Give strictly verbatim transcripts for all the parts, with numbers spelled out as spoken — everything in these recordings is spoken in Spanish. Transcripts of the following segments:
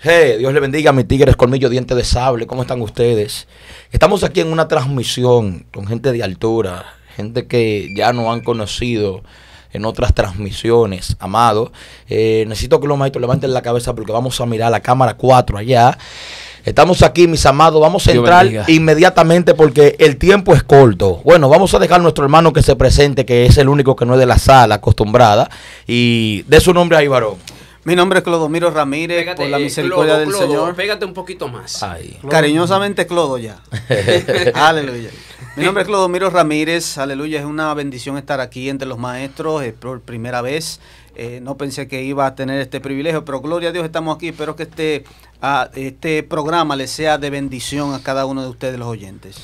Hey, Dios le bendiga, mi tigres, colmillo, diente de sable. ¿Cómo están ustedes? Estamos aquí en una transmisión con gente de altura, gente que ya no han conocido en otras transmisiones, amado. Eh, necesito que los maestros levanten la cabeza porque vamos a mirar la cámara cuatro allá. Estamos aquí, mis amados. Vamos a entrar inmediatamente porque el tiempo es corto. Bueno, vamos a dejar a nuestro hermano que se presente, que es el único que no es de la sala acostumbrada. Y de su nombre ahí, varón. Mi nombre es Clodomiro Ramírez, pégate, por la misericordia Clodo, del Clodo, Señor. Pégate un poquito más. Ay. Cariñosamente Clodo ya. Aleluya. Mi nombre es Clodomiro Ramírez. Aleluya, es una bendición estar aquí entre los maestros, es por primera vez. Eh, no pensé que iba a tener este privilegio, pero gloria a Dios estamos aquí. Espero que este, a, este programa les sea de bendición a cada uno de ustedes los oyentes.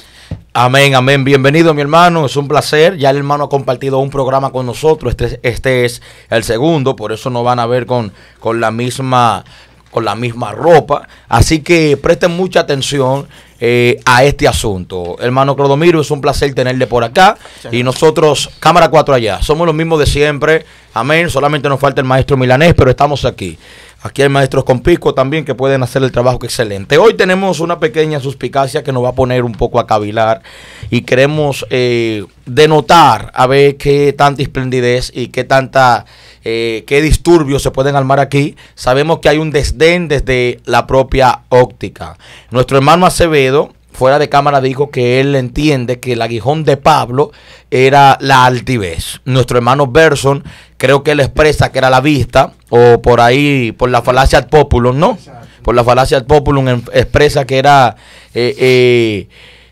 Amén, amén. Bienvenido, mi hermano. Es un placer. Ya el hermano ha compartido un programa con nosotros. Este, este es el segundo, por eso nos van a ver con, con, la misma, con la misma ropa. Así que presten mucha atención eh, a este asunto. Hermano Clodomiro, es un placer tenerle por acá. Y nosotros, cámara cuatro allá, somos los mismos de siempre. Amén. Solamente nos falta el maestro milanés, pero estamos aquí. Aquí hay maestros con pisco también que pueden hacer el trabajo que excelente. Hoy tenemos una pequeña suspicacia que nos va a poner un poco a cavilar y queremos eh, denotar a ver qué tanta esplendidez y qué tanta eh, qué disturbios se pueden armar aquí. Sabemos que hay un desdén desde la propia óptica. Nuestro hermano Acevedo, fuera de cámara, dijo que él entiende que el aguijón de Pablo era la altivez. Nuestro hermano Belson, creo que él expresa que era la vista, o por ahí, por la falacia ad populum, ¿no? Por la falacia ad populum expresa que era eh, eh,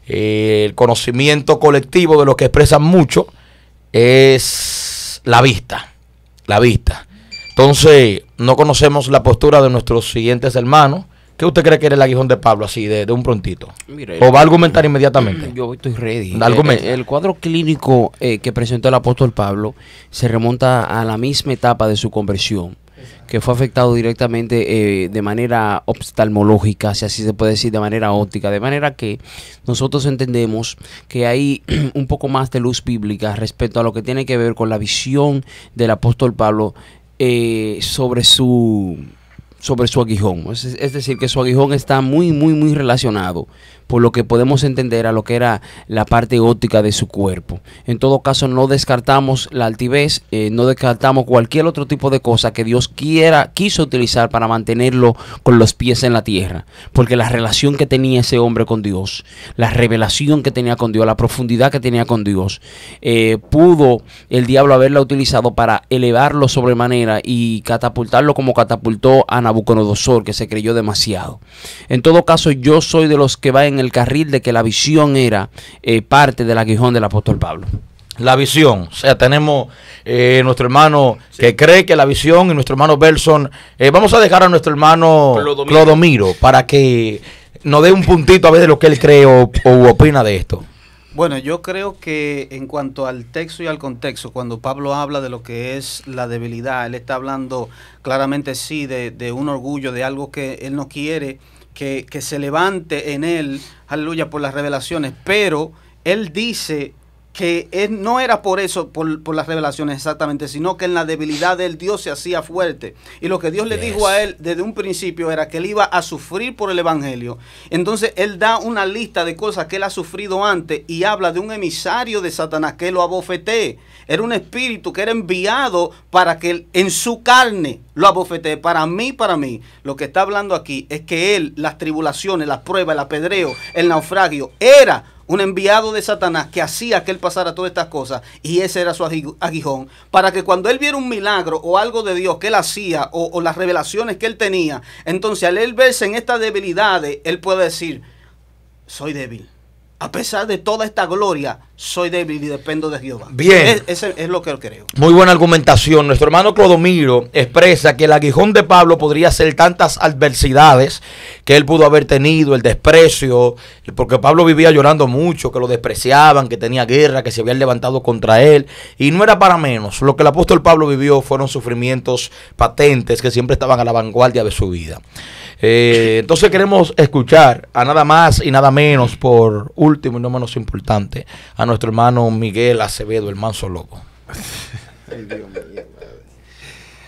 eh, el conocimiento colectivo de lo que expresan mucho, es la vista, la vista. Entonces, no conocemos la postura de nuestros siguientes hermanos. ¿Qué usted cree que era el aguijón de Pablo, así, de, de un prontito? Mira, ¿o va a argumentar inmediatamente? Yo estoy ready. El, el cuadro clínico eh, que presentó el apóstol Pablo se remonta a la misma etapa de su conversión, que fue afectado directamente eh, de manera oftalmológica, si así se puede decir, de manera óptica, de manera que nosotros entendemos que hay un poco más de luz bíblica respecto a lo que tiene que ver con la visión del apóstol Pablo eh, sobre su... sobre su aguijón, es, es decir, que su aguijón está muy, muy, muy relacionado, por lo que podemos entender, a lo que era la parte óptica de su cuerpo. En todo caso, no descartamos la altivez, eh, no descartamos cualquier otro tipo de cosa que Dios quiera, quiso utilizar para mantenerlo con los pies en la tierra, porque la relación que tenía ese hombre con Dios, la revelación que tenía con Dios, la profundidad que tenía con Dios, eh, pudo el diablo haberla utilizado para elevarlo sobremanera y catapultarlo como catapultó a Nabucodonosor, Nabucodonosor, que se creyó demasiado. En todo caso, yo soy de los que va en el carril de que la visión era eh, parte del aguijón del apóstol Pablo. La visión, o sea, tenemos eh, nuestro hermano sí. que cree que la visión y nuestro hermano Belson. Eh, vamos a dejar a nuestro hermano Clodomiro, Clodomiro para que nos dé un puntito a ver de lo que él cree o, o opina de esto. Bueno, yo creo que en cuanto al texto y al contexto, cuando Pablo habla de lo que es la debilidad, él está hablando claramente sí de, de un orgullo, de algo que él no quiere que, que se levante en él, aleluya, por las revelaciones, pero él dice que él no era por eso, por, por las revelaciones exactamente, sino que en la debilidad del Dios se hacía fuerte. Y lo que Dios yes. le dijo a él desde un principio era que él iba a sufrir por el evangelio. Entonces él da una lista de cosas que él ha sufrido antes y habla de un emisario de Satanás que lo abofetee. Era un espíritu que era enviado para que él, en su carne, lo abofetee. Para mí, para mí, lo que está hablando aquí es que él, las tribulaciones, las pruebas, el apedreo, el naufragio, era un enviado de Satanás que hacía que él pasara todas estas cosas, y ese era su aguijón, para que cuando él viera un milagro o algo de Dios que él hacía o, o las revelaciones que él tenía, entonces al él verse en estas debilidades, él puede decir, soy débil. A pesar de toda esta gloria, soy débil y dependo de Jehová. Bien. Ese es, es lo que yo creo. Muy buena argumentación. Nuestro hermano Clodomiro expresa que el aguijón de Pablo podría ser tantas adversidades que él pudo haber tenido, el desprecio, porque Pablo vivía llorando mucho, que lo despreciaban, que tenía guerra, que se habían levantado contra él. Y no era para menos. Lo que el apóstol Pablo vivió fueron sufrimientos patentes que siempre estaban a la vanguardia de su vida. Eh, entonces queremos escuchar a nada más y nada menos, por último y no menos importante, a nuestro hermano Miguel Acevedo, el manso lobo.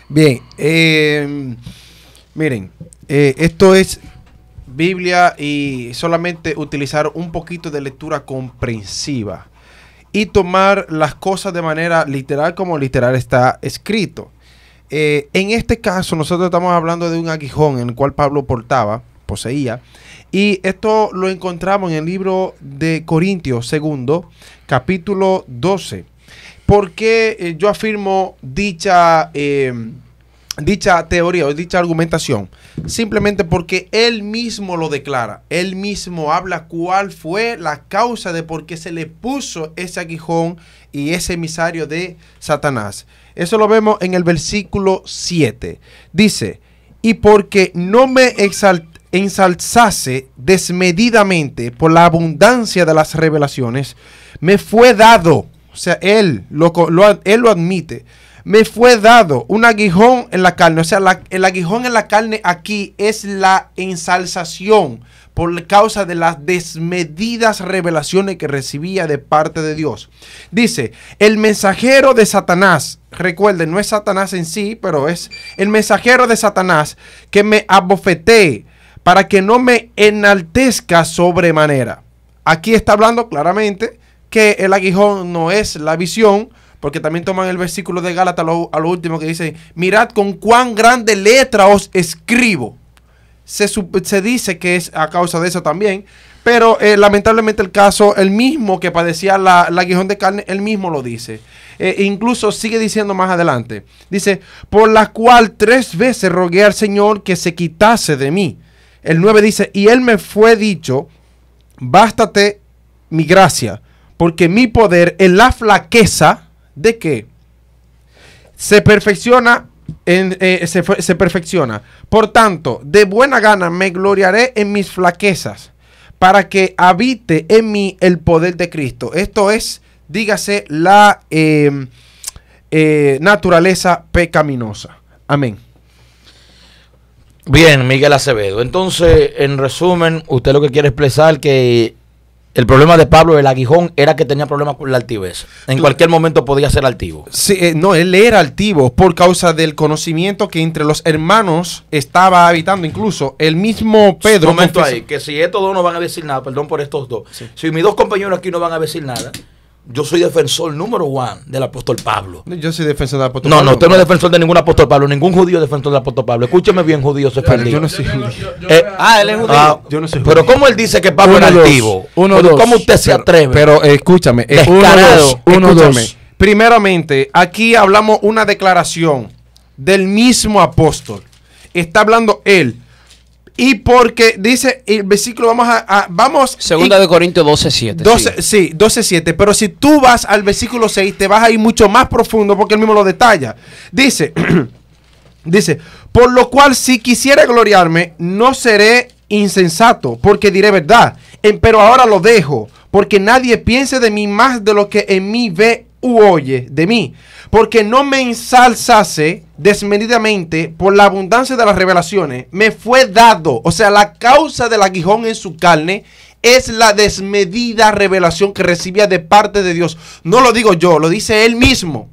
Bien, eh, miren, Eh, esto es Biblia y solamente utilizar un poquito de lectura comprensiva y tomar las cosas de manera literal como literal está escrito. Eh, en este caso nosotros estamos hablando de un aguijón en el cual Pablo portaba, poseía, y esto lo encontramos en el libro de Corintios segundo, capítulo doce. ¿Por qué eh, yo afirmo dicha, eh, dicha teoría o dicha argumentación? Simplemente porque él mismo lo declara, él mismo habla cuál fue la causa de por qué se le puso ese aguijón y ese emisario de Satanás. Eso lo vemos en el versículo siete. Dice, y porque no me exalté, ensalzase desmedidamente por la abundancia de las revelaciones, me fue dado, o sea, él lo, lo, él lo admite, me fue dado un aguijón en la carne, o sea, la, el aguijón en la carne aquí es la ensalzación por causa de las desmedidas revelaciones que recibía de parte de Dios. Dice, el mensajero de Satanás, recuerden, no es Satanás en sí, pero es el mensajero de Satanás que me abofetee, para que no me enaltezca sobremanera. Aquí está hablando claramente que el aguijón no es la visión, porque también toman el versículo de Gálatas lo, a lo último que dice, mirad con cuán grande letra os escribo. Se, se dice que es a causa de eso también, pero eh, lamentablemente el caso, el mismo que padecía la, la aguijón de carne, él mismo lo dice. Eh, incluso sigue diciendo más adelante, dice, por la cual tres veces rogué al Señor que se quitase de mí. El nueve dice, y él me fue dicho, bástate mi gracia, porque mi poder en la flaqueza, ¿de qué? Se perfecciona, en, eh, se, se perfecciona. Por tanto, de buena gana me gloriaré en mis flaquezas, para que habite en mí el poder de Cristo. Esto es, dígase, la eh, eh, naturaleza pecaminosa. Amén. Bien, Miguel Acevedo. Entonces, en resumen, usted lo que quiere expresar que el problema de Pablo, el aguijón, era que tenía problemas con la altivez. En cualquier momento podía ser altivo. Sí, eh, no, él era altivo por causa del conocimiento que entre los hermanos estaba habitando. Incluso el mismo Pedro. Un momento ahí, que si estos dos no van a decir nada, perdón por estos dos. Sí. Si mis dos compañeros aquí no van a decir nada. Yo soy defensor número uno del apóstol Pablo. Yo soy defensor del apóstol no, Pablo. No, no, usted no es defensor de ningún apóstol Pablo. Ningún judío es defensor del apóstol Pablo. Escúcheme bien, judío, se perdió. Yo no soy judío. Ah, él es judío. Ah, yo no soy judío. Pero ¿cómo él dice que Pablo uno, era dos, altivo? Uno, pero, dos. ¿Cómo usted se atreve? Pero, pero escúchame. Eh, Descarado. Uno, escúchame. Dos. Primeramente, aquí hablamos una declaración del mismo apóstol. Está hablando él. Y porque dice el versículo, vamos a, a vamos segunda y, de Corintios doce siete. Sí, doce siete, pero si tú vas al versículo seis te vas a ir mucho más profundo porque él mismo lo detalla. Dice dice, por lo cual si quisiera gloriarme no seré insensato, porque diré verdad, pero ahora lo dejo, porque nadie piense de mí más de lo que en mí ve u oye de mí, porque no me ensalzase desmedidamente por la abundancia de las revelaciones, me fue dado, o sea, la causa del aguijón en su carne es la desmedida revelación que recibía de parte de Dios. No lo digo yo, lo dice él mismo,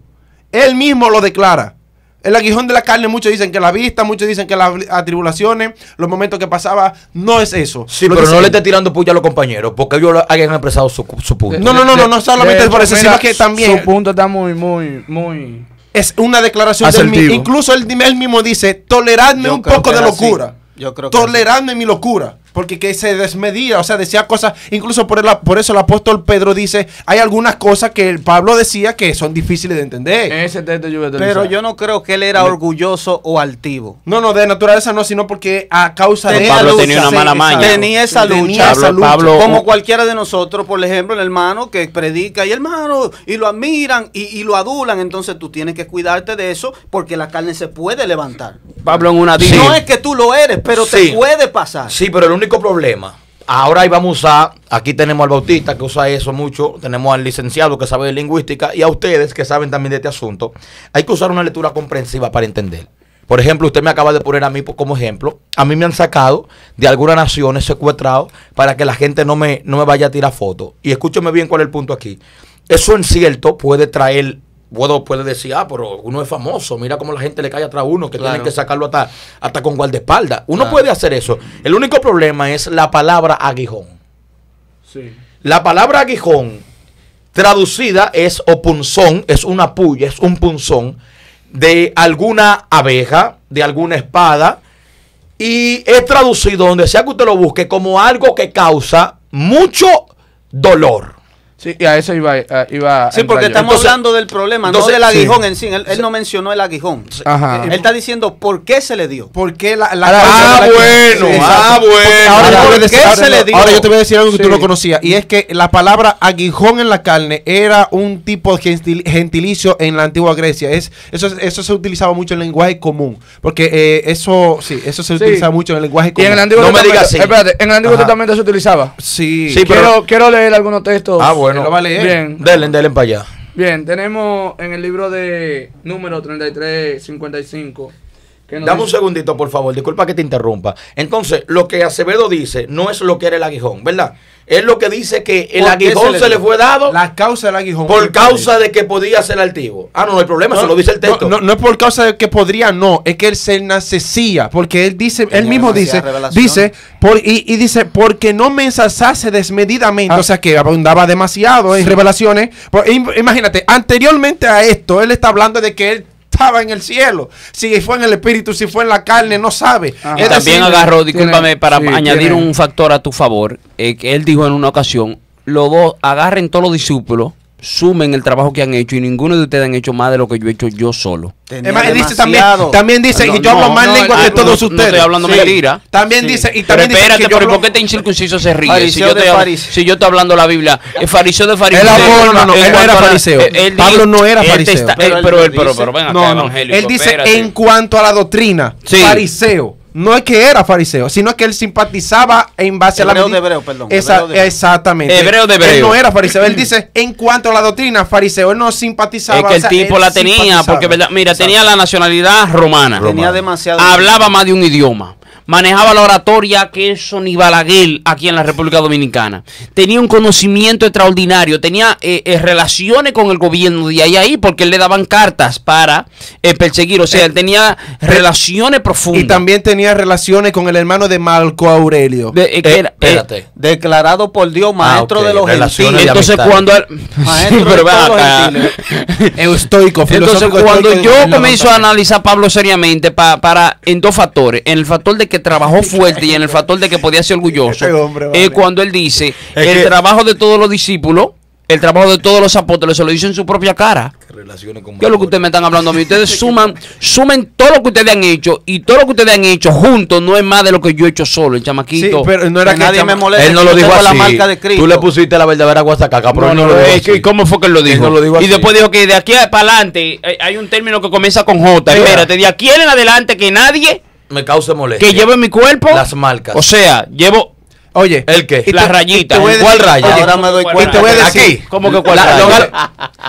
él mismo lo declara. El aguijón de la carne, muchos dicen que la vista, muchos dicen que las atribulaciones, los momentos que pasaba, no es eso. Sí, pero no le esté tirando puya a los compañeros, porque ellos hayan expresado su, su punto. No, no, no, no, no solamente por eso, sino que también... Su punto está muy, muy, muy... Es una declaración del mismo. Incluso él, él mismo dice, toleradme un poco de locura. Yo creo que toleradme mi locura. Porque que se desmedía, o sea, decía cosas, incluso por, el, por eso el apóstol Pedro dice, hay algunas cosas que el Pablo decía que son difíciles de entender. Ese texto yo voy a utilizar. Pero yo no creo que él era orgulloso o altivo. No, no, de naturaleza no, sino porque a causa de esa lucha. Tenía una mala maña. Tenía esa lucha. Tenía esa lucha. Pablo, como cualquiera de nosotros, por ejemplo, el hermano que predica y hermano, y lo admiran y, y lo adulan, entonces tú tienes que cuidarte de eso, porque la carne se puede levantar. Pablo en una dice. No es que tú lo eres, pero sí, te puede pasar. Sí, pero el único problema, ahora vamos a, aquí tenemos al Bautista que usa eso mucho, tenemos al licenciado que sabe de lingüística y a ustedes que saben también de este asunto, hay que usar una lectura comprensiva para entender. Por ejemplo, usted me acaba de poner a mí como ejemplo, a mí me han sacado de algunas naciones secuestrado para que la gente no me, no me vaya a tirar fotos. Y escúcheme bien cuál es el punto aquí. Eso en cierto puede traer Puedo, puede decir, ah, pero uno es famoso, mira cómo la gente le cae atrás a uno, que claro, tienen que sacarlo hasta, hasta con guardaespaldas. Uno claro, puede hacer eso. El único problema es la palabra aguijón. Sí. La palabra aguijón, traducida es o punzón, es una puya, es un punzón de alguna abeja, de alguna espada, y es traducido, donde sea que usted lo busque, como algo que causa mucho dolor. Sí, y a eso iba, iba a... Sí, porque estamos entonces, hablando del problema, entonces, no del aguijón sí, en sí. Él, él sí, no mencionó el aguijón. Ajá. Él está diciendo por qué se le dio. ¿Por qué la, la ah, ah, bueno, sí, ah, bueno. Ahora, ¿por qué ahora, se le dio? Ahora yo te voy a decir algo que sí, tú no conocías. Y es que la palabra aguijón en la carne era un tipo de gentil, gentilicio en la antigua Grecia. Es, eso, eso se utilizaba mucho en el lenguaje común. Porque eh, eso sí, eso se sí, utilizaba mucho en el lenguaje común. Y en el antiguo no me digas sí. Espérate, en el antiguo testamento se utilizaba. Sí. sí quiero, pero, quiero leer algunos textos. Ah, bueno. Bueno, lo vale, ¿eh? Bien, denle, denle para allá. Bien, tenemos en el libro de número treinta y tres, cincuenta y cinco. Que nos Dame dice... un segundito, por favor, disculpa que te interrumpa. Entonces, lo que Acevedo dice no es lo que era el aguijón, ¿verdad? Es lo que dice que el aguijón se, se le fue dado. La causa del aguijón. Por causa de que podía ser altivo. Ah, no, no hay problema, no, eso lo dice el texto. No, no, no es por causa de que podría, no. Es que él se nacecía. Porque él dice, él mismo dice, dice por, y, y dice, porque no me ensalzase desmedidamente. Ah. O sea que abundaba demasiado en sí, revelaciones. Pero, imagínate, anteriormente a esto, él está hablando de que él estaba en el cielo, si fue en el espíritu, si fue en la carne, no sabe. Él también agarró, discúlpame, para sí, añadir tiene. un factor a tu favor, eh, que él dijo en una ocasión, los dos agarren todos los discípulos, sumen el trabajo que han hecho y ninguno de ustedes han hecho más de lo que yo he hecho yo solo. Además, dice también, también dice no, y yo hablo no, más no, lenguas no, que todos no, ustedes. No estoy hablando sí, mentira. También sí, dice y también pero espérate, dice que pero ¿por qué te incircunciso se ríe? Si yo, te hablo, si yo estoy hablando la Biblia, el fariseo de fariseo. Él, no, no, no, él, él no era fariseo. Él, él, Pablo no era fariseo. Está, pero él, pero, él, pero, pero, pero venga, no, no, él dice espérate, en cuanto a la doctrina, sí, fariseo. No es que era fariseo, sino que él simpatizaba en base hebreo a la... Hebreo de hebreo, perdón. Esa, hebreo de hebreo. Exactamente. Hebreo de hebreo. Él no era fariseo. Él dice, en cuanto a la doctrina, fariseo, él no simpatizaba. Es que el o sea, tipo la tenía, porque verdad, mira, Exacto. tenía la nacionalidad romana. romana. Tenía demasiado... Hablaba más de un idioma. Manejaba la oratoria que eso ni Balaguer aquí en la República Dominicana. Tenía un conocimiento extraordinario. Tenía eh, eh, relaciones con el gobierno de ahí a ahí porque le daban cartas para eh, perseguir. O sea, eh, él tenía relaciones profundas. Y también tenía relaciones con el hermano de Marco Aurelio. De, eh, que era, eh, espérate. Declarado por Dios maestro ah, okay. de los gentiles. Entonces cuando... Él, maestro sí, pero de los Estoico, Entonces cuando estoico, yo comienzo a analizar a Pablo seriamente pa, para en dos factores. En el factor de que trabajó fuerte y en el factor de que podía ser orgulloso este hombre, vale. eh, cuando él dice es el trabajo de todos los discípulos, el trabajo de todos los apóstoles, se lo dice en su propia cara. ¿Qué es lo que ustedes me están hablando a mí? Ustedes suman sumen todo lo que ustedes han hecho y todo lo que ustedes han hecho juntos no es más de lo que yo he hecho solo, el chamaquito. Sí, pero no era que, que nadie chama... me moleste. Él no lo dijo así. La marca de Cristo. Tú le pusiste la verdadera guasacaca. No, no, no, es que, ¿cómo fue que él lo dijo? Él no lo dijo así. Y después dijo que de aquí para adelante hay un término que comienza con J. Mira. Espérate, de aquí en adelante que nadie... me causa molestia. Que llevo en mi cuerpo las marcas. O sea, llevo... Oye, ¿el qué? Las rayitas. ¿Cuál raya? Ahora me doy cuenta. Y te voy a decir... ¿Aquí? ¿Cómo que cuál raya? Los gal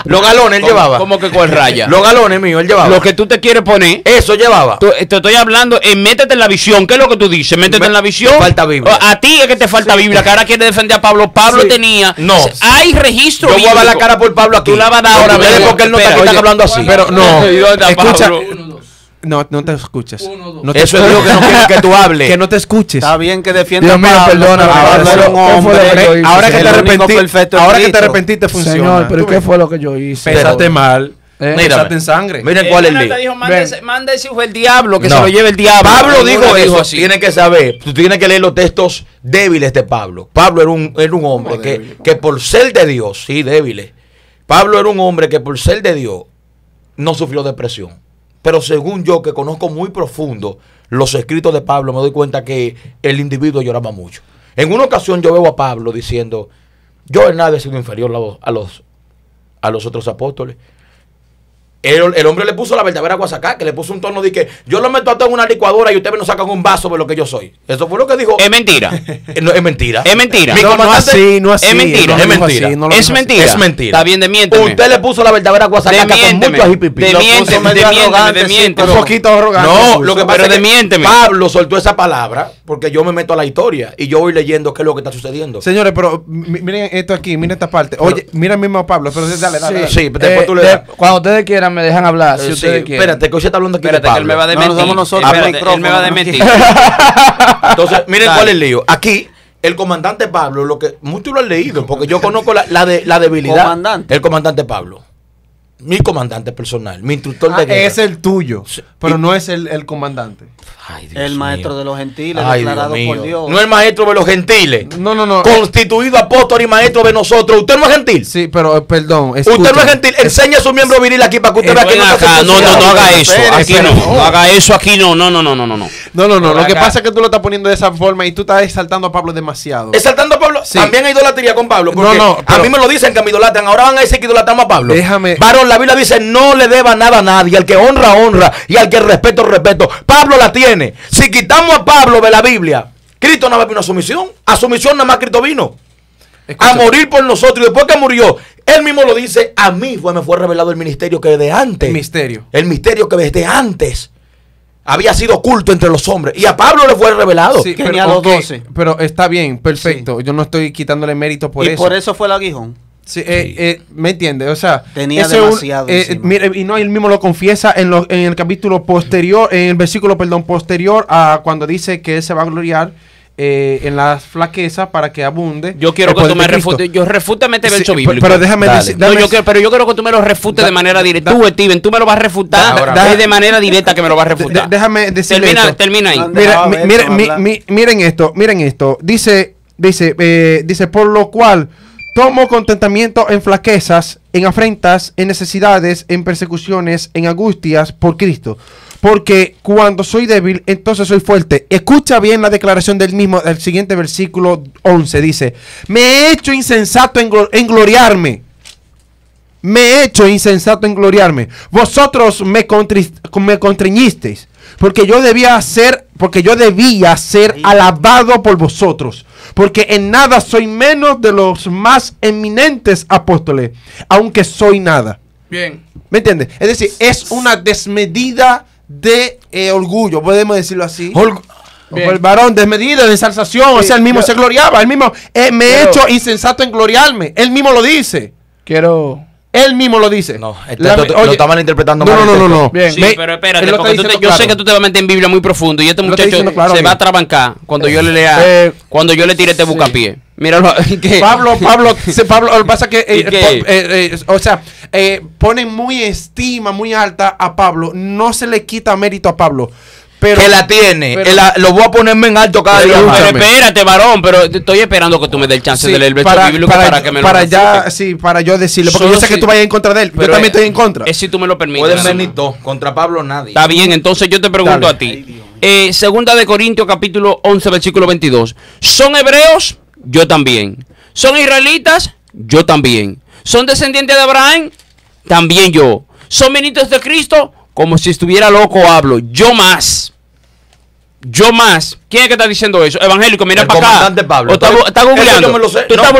lo galones él ¿Cómo, llevaba. ¿Cómo que cuál raya? Los galones mío él llevaba. Lo que tú te quieres poner. Eso llevaba. Tú, te estoy hablando, eh, métete en la visión. ¿Qué es lo que tú dices? Métete me, en la visión. Te falta Biblia. A ti es que te falta sí, Biblia. Que ahora quieres defender a Pablo. Pablo sí, tenía... No. Hay registro. Yo voy a dar la cara por Pablo aquí. Tú la vas a dar ahora. Ve porque él no está hablando así. Pero no. Escucha... No, no te escuches. Uno, no te Eso es lo que no quiero que tú hables. Que no te escuches. Está bien que defiendas. Dios mío, perdona. Ahora que te arrepentiste, ahora que te arrepentiste funciona. Señor, pero ¿qué fue lo que yo hice? Pésaste mal. Eh, Mírate en sangre. Miren eh, cuál es el lío. Manda ese hijo el diablo, que no. se lo lleve el diablo. Pablo no, dijo no eso. Así. Tienes que saber. Tú tienes que leer los textos débiles de Pablo. Pablo era un, era un hombre que, débil, que por ser de Dios, sí, débiles. Pablo era un hombre que por ser de Dios no sufrió depresión. Pero según yo, que conozco muy profundo los escritos de Pablo, me doy cuenta que el individuo lloraba mucho. En una ocasión yo veo a Pablo diciendo, yo en nada he sido inferior a los, a los, a los otros apóstoles. El, el hombre le puso la verdadera guasacá, que le puso un tono de que yo lo meto a todo en una licuadora y ustedes nos sacan un vaso de lo que yo soy. Eso fue lo que dijo. Es mentira. No, es mentira. Es mentira. No, no así, no así. Es mentira. Es mentira. Así, no es mentira. Es mentira. Está bien, desmiénteme. Usted le puso la verdadera guasacá con mucho ajipipi. Desmiénteme, desmiénteme. Un poquito arrogante. No, lo que pasa es que Pablo soltó esa palabra porque yo me meto a la historia y yo voy leyendo qué es lo que está sucediendo. Señores, pero miren esto aquí, miren esta parte. Oye, miren mismo Pablo. Entonces dale, dale. Sí, después tú le das. Cuando ustedes quieran me dejan hablar, eh, si ustedes sí, quieren. Espérate, que hoy se está hablando aquí espérate, de Pablo. Él me va a dementir. No, somos nosotros. Espérate, él me va a dementir. Entonces, miren Dale. cuál es el lío. Aquí, el comandante Pablo, lo que muchos lo han leído, porque yo conozco la, la, de, la debilidad. Comandante. El comandante Pablo. Mi comandante personal, mi instructor ah, de guerra. Es el tuyo, pero no es el, el comandante. Ay, Dios el maestro mío. de los gentiles, Ay, declarado Dios por Dios. No el maestro de los gentiles. No, no, no. Constituido apóstol y maestro de nosotros. Usted no es gentil. Sí, pero perdón. Escúchame. Usted no es gentil. Enseña su miembro viril aquí para que usted vea que no acá. No, no, no haga eso. Aquí no. No haga eso aquí no. No, no, no, no, no. No, no, no. no. Lo que pasa es que tú lo estás poniendo de esa forma y tú estás exaltando a Pablo demasiado. ¿Exaltando a Pablo? Sí. También hay idolatría con Pablo. Porque no, no. Pero, a mí me lo dicen que me idolatran. Ahora van a decir que idolatamos a Pablo. Déjame. Varón, la Biblia dice: no le deba nada a nadie. Al que honra, honra. Y al que respeto, respeto. Pablo la tiene. Si quitamos a Pablo de la Biblia, Cristo nada más vino a sumisión. A sumisión nada más Cristo vino. Escúchame. A morir por nosotros. Y después que murió, él mismo lo dice: a mí fue, me fue revelado el ministerio que desde antes. El misterio. El misterio que desde antes había sido oculto entre los hombres. Y a Pablo le fue revelado. Sí, pero, los okay, doce. Pero está bien, perfecto. Sí. Yo no estoy quitándole mérito por y eso. Y por eso fue el aguijón. Sí, eh, eh, me entiende, o sea, tenía demasiado. Un, eh, mire, y no, él mismo lo confiesa en, lo, en el capítulo posterior, en el versículo, perdón, posterior a cuando dice que él se va a gloriar eh, en la flaqueza para que abunde. Yo quiero que tú me refutes. Yo refútame este verso sí, bíblico. Pero déjame decir, no, yo quiero, pero yo quiero que tú me lo refutes da, de manera directa. Da, tú, Steven, tú me lo vas a refutar. Da, da, es de manera directa que me lo vas a refutar. De, déjame decirle termina, esto. Termina ahí. Mira, ver, mire, mi, mi, miren esto, miren esto. Dice, dice, eh, dice por lo cual tomo contentamiento en flaquezas, en afrentas, en necesidades, en persecuciones, en angustias por Cristo. Porque cuando soy débil, entonces soy fuerte. Escucha bien la declaración del mismo, del siguiente versículo once. Dice, me he hecho insensato en, glor en gloriarme. Me he hecho insensato en gloriarme. Vosotros me, me constreñisteis. Porque yo debía ser, porque yo debía ser alabado por vosotros. Porque en nada soy menos de los más eminentes apóstoles, aunque soy nada. Bien. ¿Me entiendes? Es decir, es una desmedida de eh, orgullo, podemos decirlo así. Org Bien. El varón desmedido, de ensalzación. Sí, o sea, él mismo yo, se gloriaba. Él mismo, eh, me he hecho insensato en gloriarme. Él mismo lo dice. Quiero... Él mismo lo dice. No, este, la, oye, lo está malinterpretando. No, mal no, no, no, no. Bien. Sí, me, pero espérate, porque tú te, yo claro. sé que tú te vas a meter en Biblia muy profundo y este muchacho claro, se bien. va a trabancar cuando eh, yo le lea, eh, cuando yo le tire este sí. bucapié. Míralo. Que, Pablo, Pablo, Pablo, lo que pasa es que, eh, que eh, eh, o sea, eh, ponen muy estima, muy alta a Pablo. No se le quita mérito a Pablo. Pero, que la tiene, pero, la, lo voy a ponerme en alto cada día. Pero espérate, varón, pero estoy esperando que tú me des el chance sí, de leer el verso para, bíblico para, para que me lo para ya, sí, para yo decirlo, porque Solo yo sé si, que tú vayas en contra de él, pero yo también es, estoy en contra. Es si tú me lo permites. Pueden venir dos, contra Pablo nadie. Está bien, entonces yo te pregunto Dale. a ti. Eh, segunda de Corintios, capítulo once, versículo veintidós. ¿Son hebreos? Yo también. ¿Son israelitas? Yo también. ¿Son descendientes de Abraham? También yo. ¿Son ministros de Cristo? Como si estuviera loco hablo. Yo más. Yo más. ¿Quién es que está diciendo eso? Evangélico, mira para acá. El comandante Pablo. Está googleando. Tú estás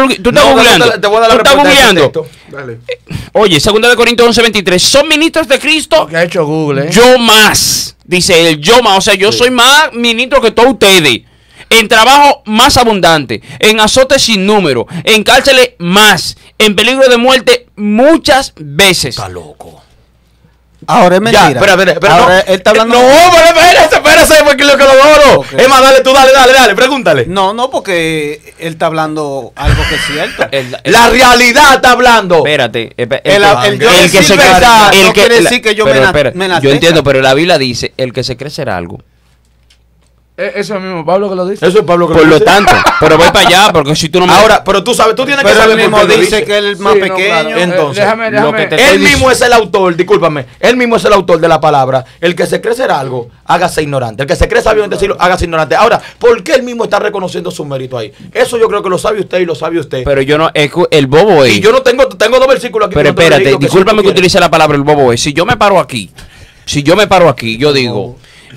googleando. Te voy a dar la respuesta de ese texto. Dale. Oye, segunda de Corintios once veintitrés. ¿Son ministros de Cristo? Que ha hecho Google, ¿eh? Yo más. Dice él, yo más. O sea, yo sí. soy más ministro que todos ustedes. En trabajo más abundante. En azotes sin número. En cárceles más. En peligro de muerte muchas veces. Está loco. Ahora es mentira. Ya, espera, espera, espera, Ahora, no, él está hablando. No, pero espérate, espérate, porque lo que lo oro. Okay. Es más, dale tú, dale, dale, dale, pregúntale. No, no, porque él está hablando algo que es cierto. el, el, la realidad está hablando. Espérate. El, el, el, yo el que se crecerá. El no que quiere decir que yo pero, me, espera, me Yo entiendo, pero la Biblia dice: el que se crecerá algo. Eso es mismo Pablo que lo dice. Eso es Pablo que por lo dice. Por lo tanto, pero voy para allá, porque si tú no me... Ahora, pero tú sabes, tú tienes pero que saber mismo dice, dice que el más sí, pequeño, no, claro. Entonces, eh, déjame, déjame. Lo que te él mismo dice. Es el autor, discúlpame, él mismo es el autor de la palabra, el que se cree ser algo, hágase ignorante, el que se cree sabio en decirlo, hágase ignorante. Ahora, ¿por qué él mismo está reconociendo su mérito ahí? Eso yo creo que lo sabe usted y lo sabe usted. Pero yo no, el bobo es. Y yo no tengo, tengo dos versículos aquí. Pero espérate, digo, discúlpame que, que utilice la palabra el bobo es. Si yo me paro aquí, si yo me paro aquí, yo digo...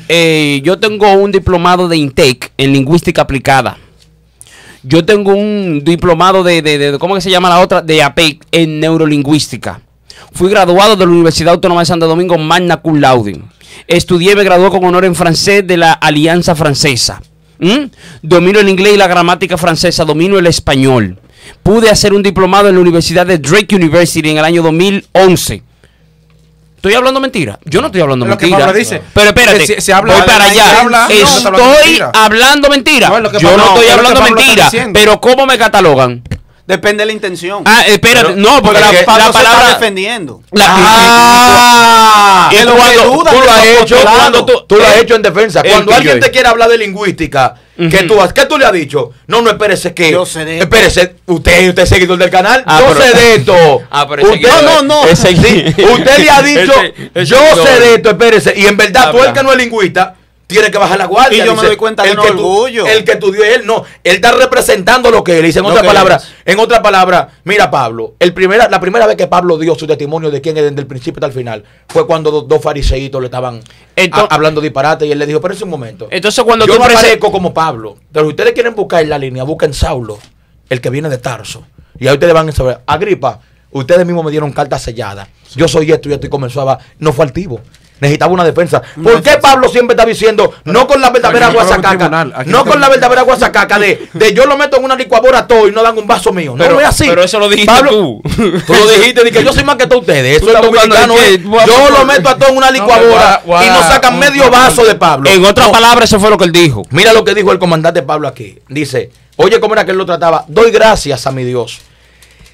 Eh, yo tengo un diplomado de INTEC en lingüística aplicada. Yo tengo un diplomado de, de, de ¿cómo que se llama la otra? De A P E C en neurolingüística. Fui graduado de la Universidad Autónoma de Santo Domingo, magna cum laude. Estudié y me gradué con honor en francés de la Alianza Francesa. ¿Mm? Domino el inglés y la gramática francesa, domino el español. Pude hacer un diplomado en la Universidad de Drake University en el año dos mil once. ¿Estoy hablando mentira? Yo no estoy hablando pero mentira. Dice, pero espérate, se, se habla voy para allá. Habla, no, estoy no mentira. hablando mentira. No, Pablo, yo no estoy hablando mentira. Pero ¿cómo me catalogan? Depende de la intención. Ah, espérate. Pero, no, porque, porque la, Pablo la palabra... está defendiendo. La, ah, y cuando, duda, tú lo has hecho, cuando tú, tú lo has hecho en defensa. Cuando alguien te quiere hablar de lingüística... ¿Qué tú, ¿Qué tú le has dicho? No, no, espérese que... Yo sé de esto. Espérese, usted, usted es seguidor del canal. Ah, yo pero, sé de esto. Ah, pero usted, seguidor, no, no, no. Es usted le ha dicho, ese, ese yo seguidor. sé de esto, espérese. Y en verdad, ah, tú el que no es lingüista, tiene que bajar la guardia. Y yo dice, me doy cuenta de el no que orgullo. Tú, el que estudió él, no. Él está representando lo que él dice. En otras palabras, en otra palabra, mira, Pablo, el primera, la primera vez que Pablo dio su testimonio de quién es desde el principio hasta el final, fue cuando dos, dos fariseitos le estaban entonces, a, hablando disparate y él le dijo, pero es un momento. Entonces cuando yo tú no aparezco como Pablo, pero si ustedes quieren buscar en la línea, busquen Saulo, el que viene de Tarso. Y ahí ustedes van a saber, Agripa, ustedes mismos me dieron carta sellada. Sí. Yo soy esto y esto y comenzaba, no fue altivo. Necesitaba una defensa. ¿Por no, qué sí. Pablo siempre está diciendo no con la verdadera guasacaca? No con la verdadera guasacaca de, de yo lo meto en una licuadora todo y no dan un vaso mío. Pero, no es así. Pero eso lo dijiste Pablo, tú. Tú lo dijiste, de que yo soy más que todos ustedes. Eso es dominicano. Es, yo lo meto a todo en una licuadora no, y nos sacan medio vaso de Pablo. En otras no. palabras, eso fue lo que él dijo. Mira lo que dijo el comandante Pablo aquí. Dice, oye, ¿cómo era que él lo trataba? Doy gracias a mi Dios,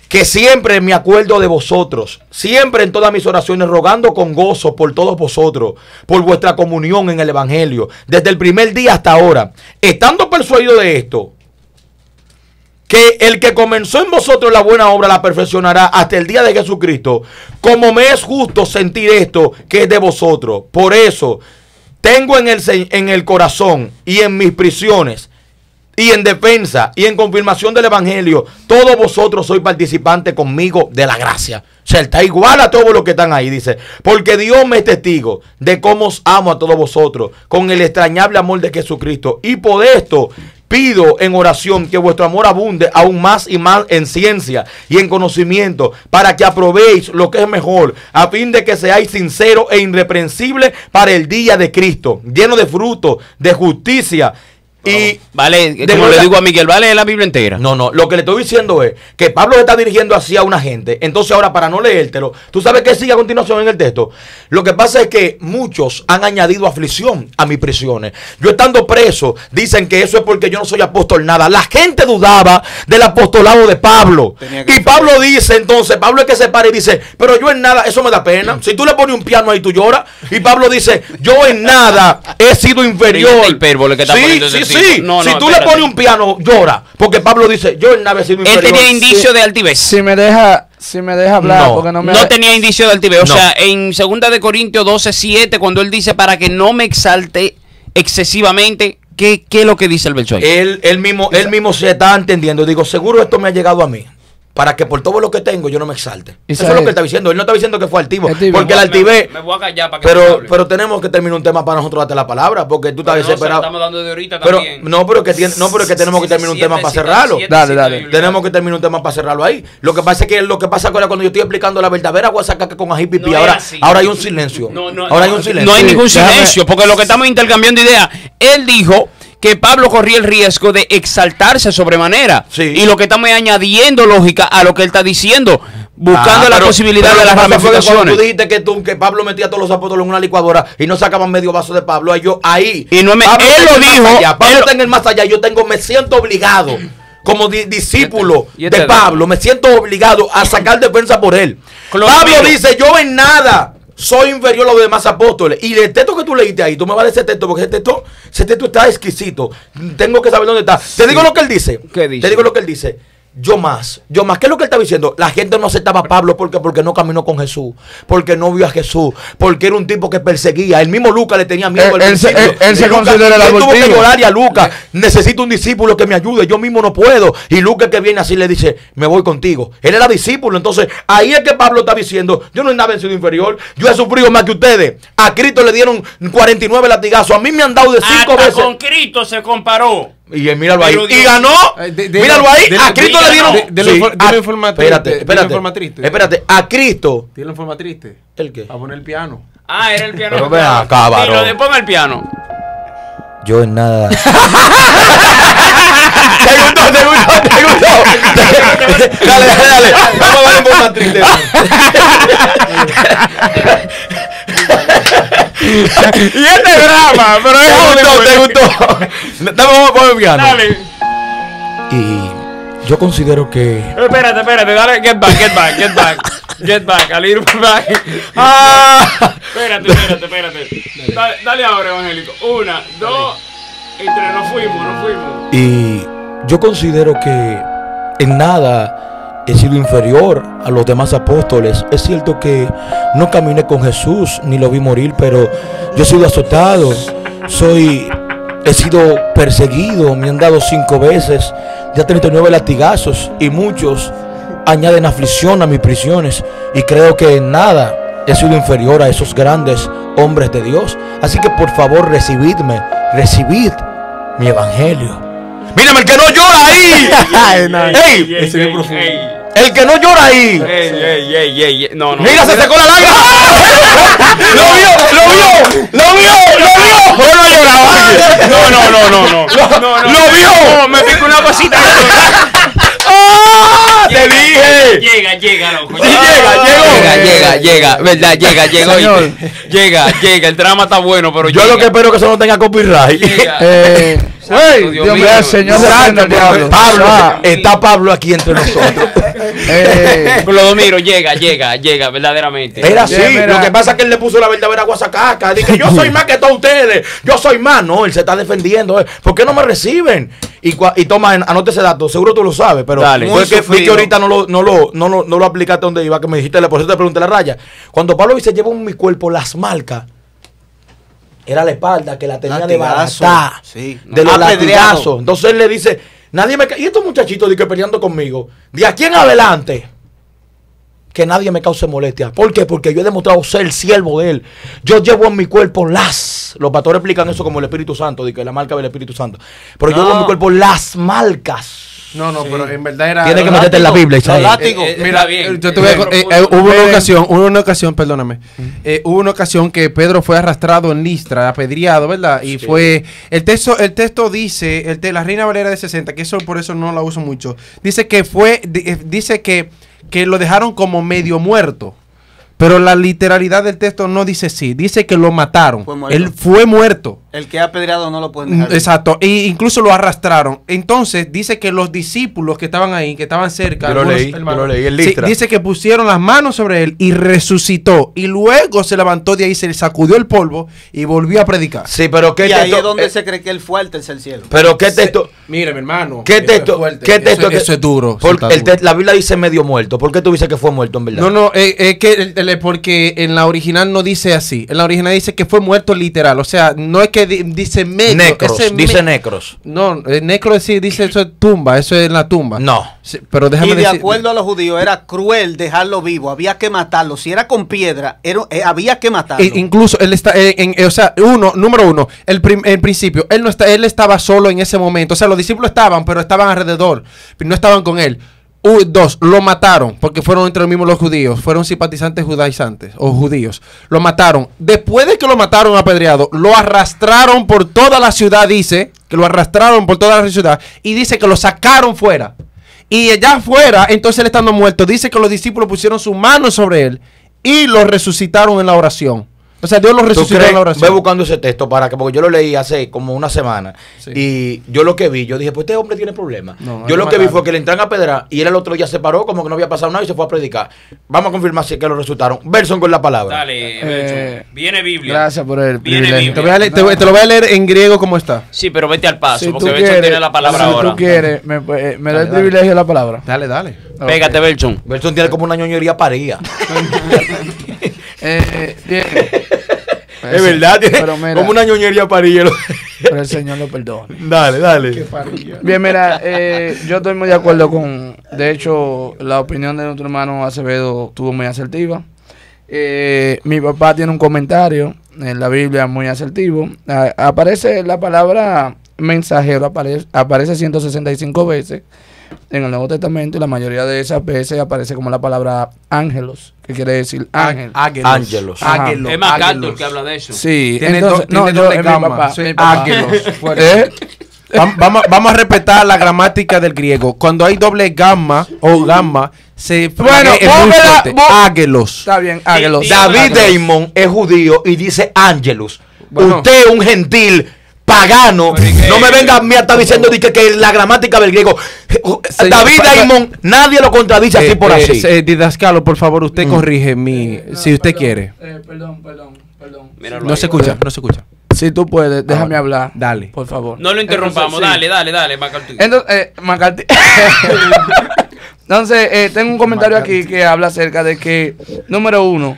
que siempre me acuerdo de vosotros, siempre en todas mis oraciones, rogando con gozo por todos vosotros, por vuestra comunión en el Evangelio, desde el primer día hasta ahora, estando persuadido de esto, que el que comenzó en vosotros la buena obra la perfeccionará hasta el día de Jesucristo, como me es justo sentir esto que es de vosotros. Por eso, tengo en el, en el corazón y en mis prisiones, y en defensa y en confirmación del Evangelio, todos vosotros sois participantes conmigo de la gracia. O sea, está igual a todos los que están ahí, dice. Porque Dios me es testigo de cómo os amo a todos vosotros con el entrañable amor de Jesucristo. Y por esto pido en oración que vuestro amor abunde aún más y más en ciencia y en conocimiento, para que aprobéis lo que es mejor, a fin de que seáis sinceros e irreprensibles para el día de Cristo, lleno de fruto, de justicia. Y vale, como le digo a Miguel, vale la Biblia entera. No, no, lo que le estoy diciendo es que Pablo se está dirigiendo así a una gente. Entonces ahora, para no leértelo, tú sabes que sigue a continuación en el texto. Lo que pasa es que muchos han añadido aflicción a mis prisiones. Yo estando preso, dicen que eso es porque yo no soy apóstol nada. La gente dudaba del apostolado de Pablo. Y Pablo dice, entonces, Pablo es que se para y dice, pero yo en nada, eso me da pena. Si tú le pones un piano ahí, tú lloras. Y Pablo dice, yo en nada he sido inferior. Sí, sí. Sí, no, si no, tú espérate. le pones un piano, llora. Porque Pablo dice, yo en nave sido inferior. Él tenía indicio sí. de altivez. Si me deja, si me deja hablar, no, porque no me... No tenía indicio de altivez. O no. sea, en segunda de Corintios doce, siete, cuando él dice, para que no me exalte excesivamente, ¿qué, qué es lo que dice el Belson? Él, él, mismo, él mismo se está entendiendo. Digo, seguro esto me ha llegado a mí, para que por todo lo que tengo yo no me exalte. Eso es lo que él está diciendo. Él no está diciendo que fue altivo, altivo. porque el altivez me, me voy a callar para que pero, pero tenemos que terminar un tema para nosotros darte la palabra, porque tú estás pero desesperado no, estamos dando de ahorita pero, también. No, pero que tiene, no, pero que tenemos que terminar un tema para cerrarlo. Dale, dale. Tenemos que terminar un tema para cerrarlo ahí. Lo que pasa es que lo que pasa ahora cuando yo estoy explicando la verdadera guasacaca con ají pipí, no ahora, ahora hay un silencio. No, no, ahora hay un silencio. No hay ningún silencio, porque lo que estamos intercambiando ideas. Él dijo que Pablo corría el riesgo de exaltarse sobremanera. Sí. Y lo que estamos añadiendo lógica a lo que él está diciendo, buscando ah, la pero, posibilidad pero de las ramificaciones. Tú dijiste que, tú, que Pablo metía a todos los apóstoles en una licuadora y no sacaban medio vaso de Pablo. Yo ahí. Y no me, Pablo él lo dijo. Allá, Pablo está en el más allá. Yo tengo, me siento obligado como di, discípulo y este, y este de Pablo. Me siento obligado a sacar defensa por él. Clodomiro. Pablo dice, yo en nada soy inferior a los demás apóstoles. Y el texto que tú leíste ahí, tú me vas a decir ese texto, porque ese texto, ese texto está exquisito. Tengo que saber dónde está. Sí. Te digo lo que él dice. ¿Qué dice? Te digo lo que él dice. Yo más, yo más, ¿qué es lo que él está diciendo? La gente no aceptaba a Pablo porque, porque no caminó con Jesús, porque no vio a Jesús, porque era un tipo que perseguía. El mismo Lucas le tenía miedo. Él, él, él, él, él se Lucas, considera el abortivo. Él tuvo que llorar a Lucas, necesito un discípulo que me ayude, yo mismo no puedo. Y Lucas que viene así le dice, me voy contigo. Él era discípulo, entonces ahí es que Pablo está diciendo, yo no he nada vencido inferior, yo he sufrido más que ustedes. A Cristo le dieron cuarenta y nueve latigazos, a mí me han dado de cinco veces. Con Cristo se comparó. Y él, míralo ahí. Dios, y ganó. De, de, míralo ahí. De, de, a Cristo le dieron. Dile sí, en forma triste. Espérate, espérate. En forma triste. Espérate. A Cristo. Dile en forma triste. ¿El qué? A poner el piano. Ah, era el piano. Pero ven acá, varón. Dilo, después el piano. Yo en nada. Te gustó, te gustó, te gustó. Dale, dale, dale. Vamos a ver en forma triste. Y este drama, pero es te gustó, te gustó. Vamos a enviarlo. Dale. Y yo considero que. Espérate, espérate, dale, get back, get back, get back, get back, a little back. Ah. Espérate, espérate, espérate. Dale, dale ahora, Evangélico. Una, dos y tres. Nos fuimos, nos fuimos. Y yo considero que en nada he sido inferior a los demás apóstoles. Es cierto que no caminé con Jesús ni lo vi morir, pero yo he sido azotado, soy, he sido perseguido, me han dado cinco veces, ya treinta y nueve latigazos, y muchos añaden aflicción a mis prisiones, y creo que en nada he sido inferior a esos grandes hombres de Dios. Así que por favor recibidme, recibid mi evangelio. Mírame, el que no llora ahí. Ey, ey, ey, ese ey, ey, ey. El que no llora ahí. Ey, ey, ey, ey. No, no. Mira, se secó la lágrima. Lo vio, lo vio, lo vio, lo vio. No lloraba. No, no, no, no, no. Lo, no, no, lo vio. No, me pico una cosita. ¡Ah! Llega, te dije. Llega, llega, loco. Llega, ah, llega, llegó. Llega, llega, llega. Verdad, llega, llegó. Llega, llega. El drama está bueno, pero yo llega. Lo que espero que eso no tenga copyright. Llega. Eh. Hey, Dios, Dios mío, mío, señor, Santa, Pablo, Pablo ah, está Pablo aquí entre nosotros. eh. Clodomiro llega, llega, llega verdaderamente. Era así, yeah, lo que pasa es que él le puso la verdadera guasacaca. Dice, yo soy más que todos ustedes, yo soy más. No, él se está defendiendo. eh. ¿Por qué no me reciben? Y, y toma, anote ese dato, seguro tú lo sabes, pero es que vi que ahorita no lo, no, lo, no, lo, no lo aplicaste donde iba, que me dijiste, por eso te pregunté la raya. Cuando Pablo dice, llevo en mi cuerpo las marcas, era la espalda que la tenía latigazo, de barata, sí, no, de los latigazos. Entonces él le dice, nadie me... Y estos muchachitos de que peleando conmigo, de aquí en adelante, que nadie me cause molestia. ¿Por qué? Porque yo he demostrado ser siervo de él. Yo llevo en mi cuerpo las... Los pastores explican eso como el Espíritu Santo, de que la marca del Espíritu Santo. Pero no, yo llevo en mi cuerpo las marcas. No, no, sí, pero en verdad era... Tiene que meterte en la Biblia, Izael. Eh, eh, mira, bien. Yo tuve, eh, eh, hubo una ocasión, hubo una ocasión, perdóname. Eh, hubo una ocasión que Pedro fue arrastrado en Listra, apedreado, ¿verdad? Y sí, fue... El texto, el texto dice, el de la Reina Valera de sesenta, que eso por eso no la uso mucho, dice que fue, dice que, que lo dejaron como medio muerto. Pero la literalidad del texto no dice sí, dice que lo mataron. Fue él fue muerto. El que ha apedreado no lo pueden dejar. Exacto, e incluso lo arrastraron. Entonces dice que los discípulos que estaban ahí, que estaban cerca, yo lo leí, hermanos, yo lo leí, el Listra, sí, dice que pusieron las manos sobre él y resucitó. Y luego se levantó de ahí, se le sacudió el polvo y volvió a predicar. Sí, pero ¿qué y texto? Ahí es donde eh, se cree que él fue al tercer cielo. Pero ¿qué texto? Mire, mi hermano. ¿Qué texto? Es ¿Qué texto? Eso, que, eso es duro. Por, el te, la Biblia dice medio muerto. ¿Por qué tú dices que fue muerto en verdad? No, no, es eh, eh, que el, el porque en la original no dice así. En la original dice que fue muerto literal. O sea, no es que di dice medio. Necros, ese dice me necros. No, el necro sí dice eso es tumba. Eso es en la tumba. No. Sí, pero déjame y de decir, acuerdo a los judíos era cruel dejarlo vivo. Había que matarlo. Si era con piedra, era, eh, había que matarlo. E incluso él está, eh, en, eh, o sea, uno, número uno, el, el principio, él no está, él estaba solo en ese momento. O sea, los discípulos estaban, pero estaban alrededor. No estaban con él. Uh, dos, lo mataron, porque fueron entre los mismos los judíos, fueron simpatizantes judaizantes o judíos, lo mataron. Después de que lo mataron apedreado, lo arrastraron por toda la ciudad, dice, que lo arrastraron por toda la ciudad, y dice que lo sacaron fuera. Y allá afuera, entonces él estando muerto, dice que los discípulos pusieron sus manos sobre él y lo resucitaron en la oración. O sea, Dios los resucitó en la oración. Ve buscando ese texto para que, porque yo lo leí hace como una semana, sí. y yo lo que vi, yo dije, pues este hombre tiene problemas. No, yo lo que vi fue que le entran a pedrar y él el otro día se paró como que no había pasado nada y se fue a predicar. Vamos a confirmar si es que lo resucitaron. Belson con la palabra. Dale, eh, viene Biblia. Gracias por el privilegio. Te, voy a leer, te, te lo voy a leer en griego como está. Sí, pero vete al paso, si porque Belson tiene la palabra si ahora. Si tú quieres, me, eh, me da el privilegio de la palabra. Dale, dale. Pégate, okay. Belson. Belson tiene como una ñoñería paría. Eh, eh, es verdad, pero mira, como una ñoñería parilla. Pero el Señor lo perdone. Dale, dale. Qué parilla. Bien, mira, eh, yo estoy muy de acuerdo con. De hecho, la opinión de nuestro hermano Acevedo estuvo muy asertiva. Eh, mi papá tiene un comentario en la Biblia muy asertivo. A, aparece la palabra mensajero, aparece, aparece ciento sesenta y cinco veces en el Nuevo Testamento, y la mayoría de esas veces aparece como la palabra ángelos, que quiere decir ángel. Ángelos. Ángelos. Es MacArthur que habla de eso. Sí. Entonces, no, yo, es mi papá. Ángelos. ¿Eh? Vamos, vamos a respetar la gramática del griego. Cuando hay doble gamma o gamma, se... Bueno, águelos. Está bien, águelos. David Damon es judío y dice ángelos. Bueno. Usted es un gentil pagano, no me venga a mí a estar diciendo que, que la gramática del griego. Señor, David Damon, nadie lo contradice eh, así por eh, así. Eh, Didascalo, por favor, usted mm. corrige mi, no, si usted perdón, quiere. Eh, perdón, perdón, perdón. Míralo no ahí, se escucha, no se escucha. Si tú puedes, déjame ah, hablar. Dale, por favor. No lo interrumpamos, entonces, sí. dale, dale, dale, MacArthur. Entonces, eh, MacArthur. Entonces, eh, tengo un comentario MacArthur. aquí que habla acerca de que, número uno,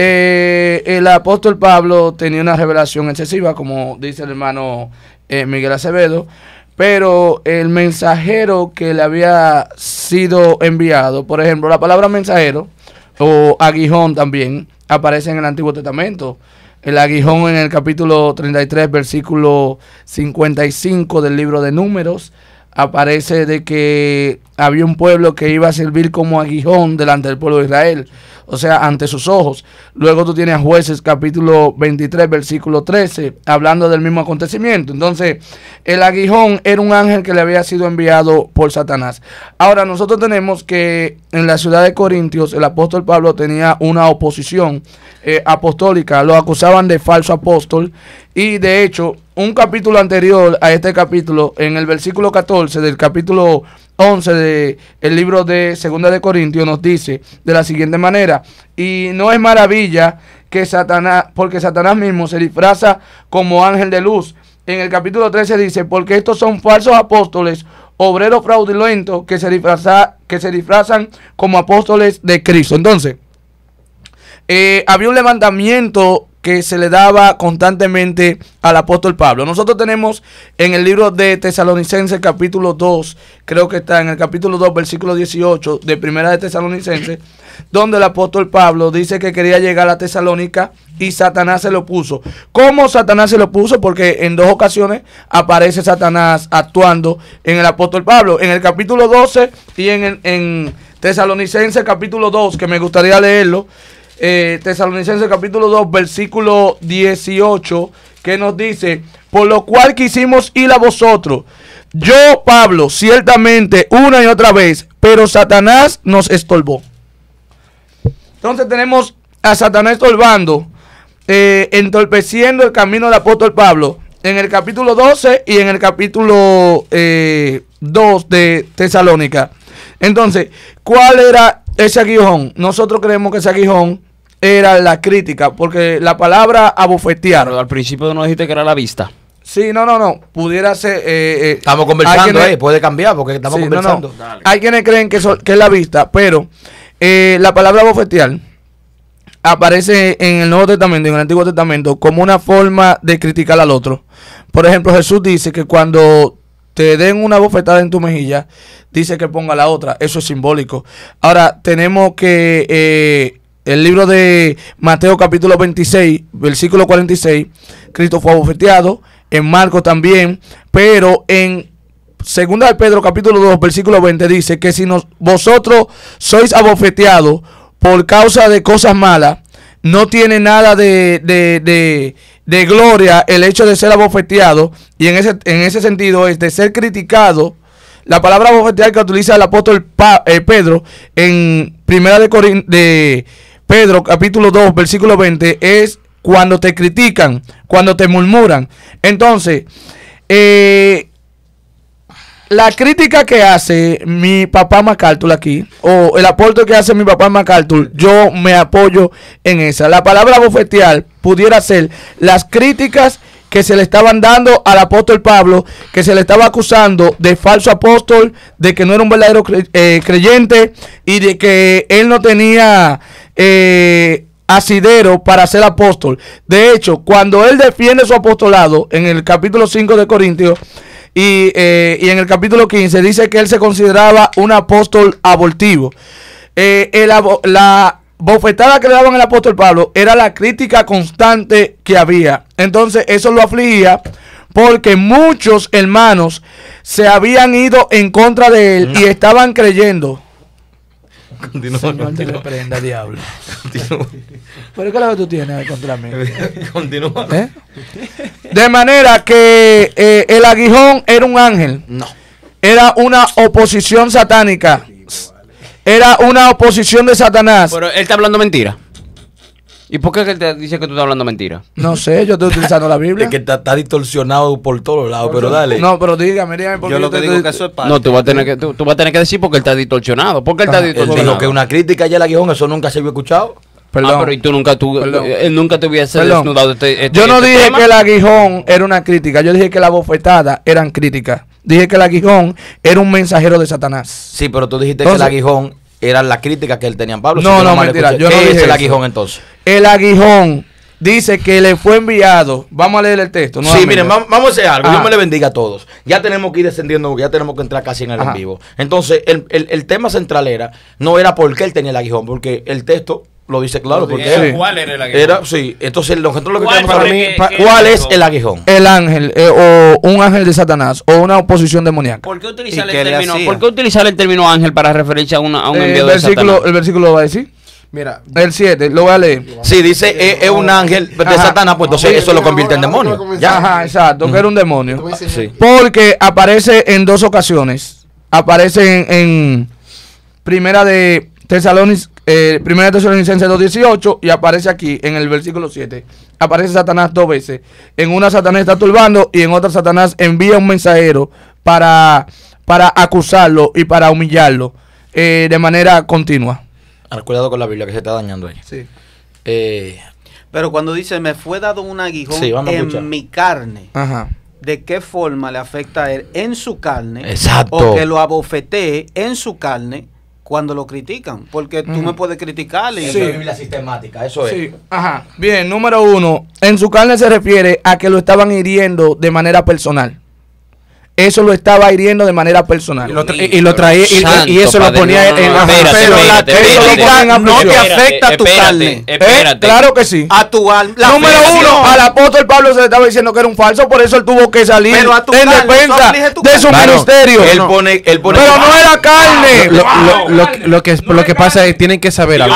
Eh, el apóstol Pablo tenía una revelación excesiva, como dice el hermano eh, Miguel Acevedo, pero el mensajero que le había sido enviado, por ejemplo, la palabra mensajero o aguijón también aparece en el Antiguo Testamento. El aguijón en el capítulo treinta y tres, versículo cincuenta y cinco del libro de Números, aparece de que había un pueblo que iba a servir como aguijón delante del pueblo de Israel, o sea, ante sus ojos. Luego tú tienes Jueces capítulo veintitrés, versículo trece, hablando del mismo acontecimiento. Entonces, el aguijón era un ángel que le había sido enviado por Satanás. Ahora, nosotros tenemos que en la ciudad de Corintios, el apóstol Pablo tenía una oposición eh, apostólica. Lo acusaban de falso apóstol y, de hecho, un capítulo anterior a este capítulo, en el versículo catorce del capítulo once del libro de Segunda de Corintios, nos dice de la siguiente manera: y no es maravilla que Satanás, porque Satanás mismo se disfraza como ángel de luz. En el capítulo trece dice, porque estos son falsos apóstoles, obreros fraudulentos que se disfraza, que se disfrazan como apóstoles de Cristo. Entonces, eh, había un levantamiento que se le daba constantemente al apóstol Pablo. Nosotros tenemos en el libro de Tesalonicenses capítulo dos, creo que está en el capítulo dos, versículo dieciocho de Primera de Tesalonicenses, donde el apóstol Pablo dice que quería llegar a Tesalónica y Satanás se lo puso. ¿Cómo Satanás se lo puso? Porque en dos ocasiones aparece Satanás actuando en el apóstol Pablo, en el capítulo doce y en, en Tesalonicenses capítulo dos, que me gustaría leerlo. Eh, Tesalonicenses capítulo dos, versículo dieciocho, que nos dice: por lo cual quisimos ir a vosotros, yo Pablo, ciertamente una y otra vez, pero Satanás nos estorbó. Entonces tenemos a Satanás estorbando, eh, entorpeciendo el camino del apóstol Pablo en el capítulo doce y en el capítulo eh, dos de Tesalónica. Entonces, ¿cuál era ese aguijón? Nosotros creemos que ese aguijón era la crítica, porque la palabra abofetear... Al principio no dijiste que era la vista. Sí, no, no, no. Pudiera ser... Eh, eh, estamos conversando, eh, puede cambiar, porque estamos sí, conversando. No, no. Hay quienes creen que, so, que es la vista, pero eh, la palabra abofetear aparece en el Nuevo Testamento y en el Antiguo Testamento como una forma de criticar al otro. Por ejemplo, Jesús dice que cuando te den una bofetada en tu mejilla, dice que ponga la otra. Eso es simbólico. Ahora, tenemos que eh, el libro de Mateo capítulo veintiséis, versículo cuarenta y seis, Cristo fue abofeteado, en Marcos también, pero en Segunda de Pedro capítulo dos, versículo veinte, dice que si nos, vosotros sois abofeteados por causa de cosas malas, no tiene nada de... de, de de gloria el hecho de ser abofeteado, y en ese, en ese sentido es de ser criticado. La palabra abofetear que utiliza el apóstol pa, eh, Pedro en primera de, de Pedro capítulo dos versículo veinte es cuando te critican, cuando te murmuran. Entonces, eh, la crítica que hace mi papá MacArthur aquí, o el aporte que hace mi papá MacArthur, yo me apoyo en esa. La palabra bofetear pudiera ser las críticas que se le estaban dando al apóstol Pablo, que se le estaba acusando de falso apóstol, de que no era un verdadero creyente y de que él no tenía eh, asidero para ser apóstol. De hecho, cuando él defiende su apostolado en el capítulo cinco de Corintios y, eh, y en el capítulo quince, dice que él se consideraba un apóstol abortivo. Eh, el, la bofetada que le daban al apóstol Pablo era la crítica constante que había. Entonces eso lo afligía porque muchos hermanos se habían ido en contra de él y estaban creyendo. Continúa, Señor, continúa. Te reprenda, diablo. Continúa. ¿Pero qué es lo que tú tienes contra mí? Continúa. ¿Eh? De manera que eh, el aguijón era un ángel. No. Era una oposición satánica. Era una oposición de Satanás. Pero él está hablando mentira. ¿Y por qué él te dice que tú estás hablando mentira? No sé, yo estoy utilizando la Biblia. Es que está, está distorsionado por todos lados, pero dale. No, pero dígame, dígame. Yo lo que digo es que eso es parte. No, tú vas a tener que, tú, tú vas a tener que decir porque él está distorsionado. ¿Por qué él está distorsionado? Dijo que una crítica ya la guión, eso nunca se había escuchado. Perdón. Ah, pero y tú nunca, tú, él nunca te hubiese Perdón. desnudado este, este, Yo no este dije tema. que el aguijón era una crítica. Yo dije que la bofetada eran críticas. Dije que el aguijón era un mensajero de Satanás. Sí, pero tú dijiste entonces, que el aguijón eran las críticas que él tenía. Pablo, no, si no, no mentira. Yo ¿Qué no dije es el aguijón entonces? El aguijón dice que le fue enviado. Vamos a leer el texto. Sí, miren, vamos, vamos a hacer algo. Dios me le bendiga a todos. Ya tenemos que ir descendiendo, ya tenemos que entrar casi en el Ajá. en vivo. Entonces, el, el, el tema central era, no era por qué él tenía el aguijón, porque el texto lo dice claro, porque sí. era, ¿cuál era el aguijón? Era, sí, entonces nosotros lo que tenemos para mí, ¿cuál es el aguijón? El ángel, eh, o un ángel de Satanás, o una oposición demoníaca. ¿Por qué utilizar, el término, ¿por qué utilizar el término ángel para referirse a, una, a un eh, envío de Satanás? El versículo lo va a decir. Mira, el siete, lo voy a leer. Sí, dice, es eh, eh, un ángel de Ajá. Satanás, pues entonces Ajá. eso lo convierte en demonio. Ya. Ajá, exacto, uh-huh. que era un demonio. Ah, sí. Porque aparece en dos ocasiones. Aparece en, en primera de Tesalonicenses, eh, primera Tesalonicenses dos dieciocho, y aparece aquí en el versículo siete. Aparece Satanás dos veces. En una Satanás está turbando y en otra Satanás envía un mensajero para, para acusarlo y para humillarlo eh, de manera continua. Al cuidado con la Biblia que se está dañando ahí. Sí. Eh, Pero cuando dice, me fue dado un aguijón sí, en mi carne. Ajá. ¿De qué forma le afecta a él en su carne? Exacto. O que lo abofetee en su carne cuando lo critican, porque tú mm. me puedes criticar. Y sí. la sistemática, eso sí. es. Ajá. Bien, número uno, en su carne se refiere a que lo estaban hiriendo de manera personal. Eso lo estaba hiriendo de manera personal. Y lo, tra y, y lo traía, y, y eso padre, lo ponía no, no, en la presión. No te afecta a tu carne. Espérate. ¿Eh? Claro que sí. A tu alma. Número uno, no. al apóstol Pablo se le estaba diciendo que era un falso, por eso él tuvo que salir en carne, defensa de su claro, ministerio. Él pone, él pone Pero no era carne. Wow, wow, lo, lo, lo, lo que, no lo que pasa es, tienen que saber algo.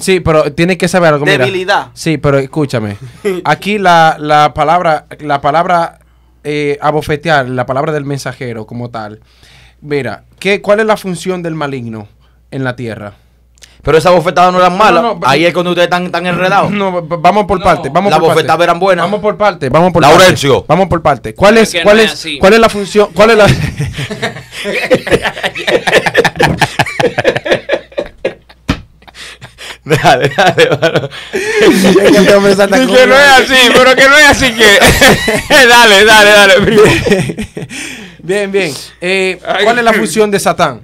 Sí, pero tienen que saber algo. Debilidad. Sí, pero escúchame. Aquí la palabra, la palabra... Eh, abofetear, la palabra del mensajero como tal. Mira, ¿qué, ¿cuál es la función del maligno en la tierra? Pero esas bofetadas no eran malas. No, no, ahí es cuando ustedes están tan enredados. No, vamos por no. parte. Vamos las bofetadas eran buenas. Vamos por parte. Vamos por Laurencio. Parte. Vamos por parte. ¿Cuál es, cuál, no es, es cuál es la función? ¿Cuál es la? Dale, dale, mano. Es que, que, que no es así, pero que no es así que... dale, dale, dale. Bien, bien. Eh, ¿Cuál es la función de Satán?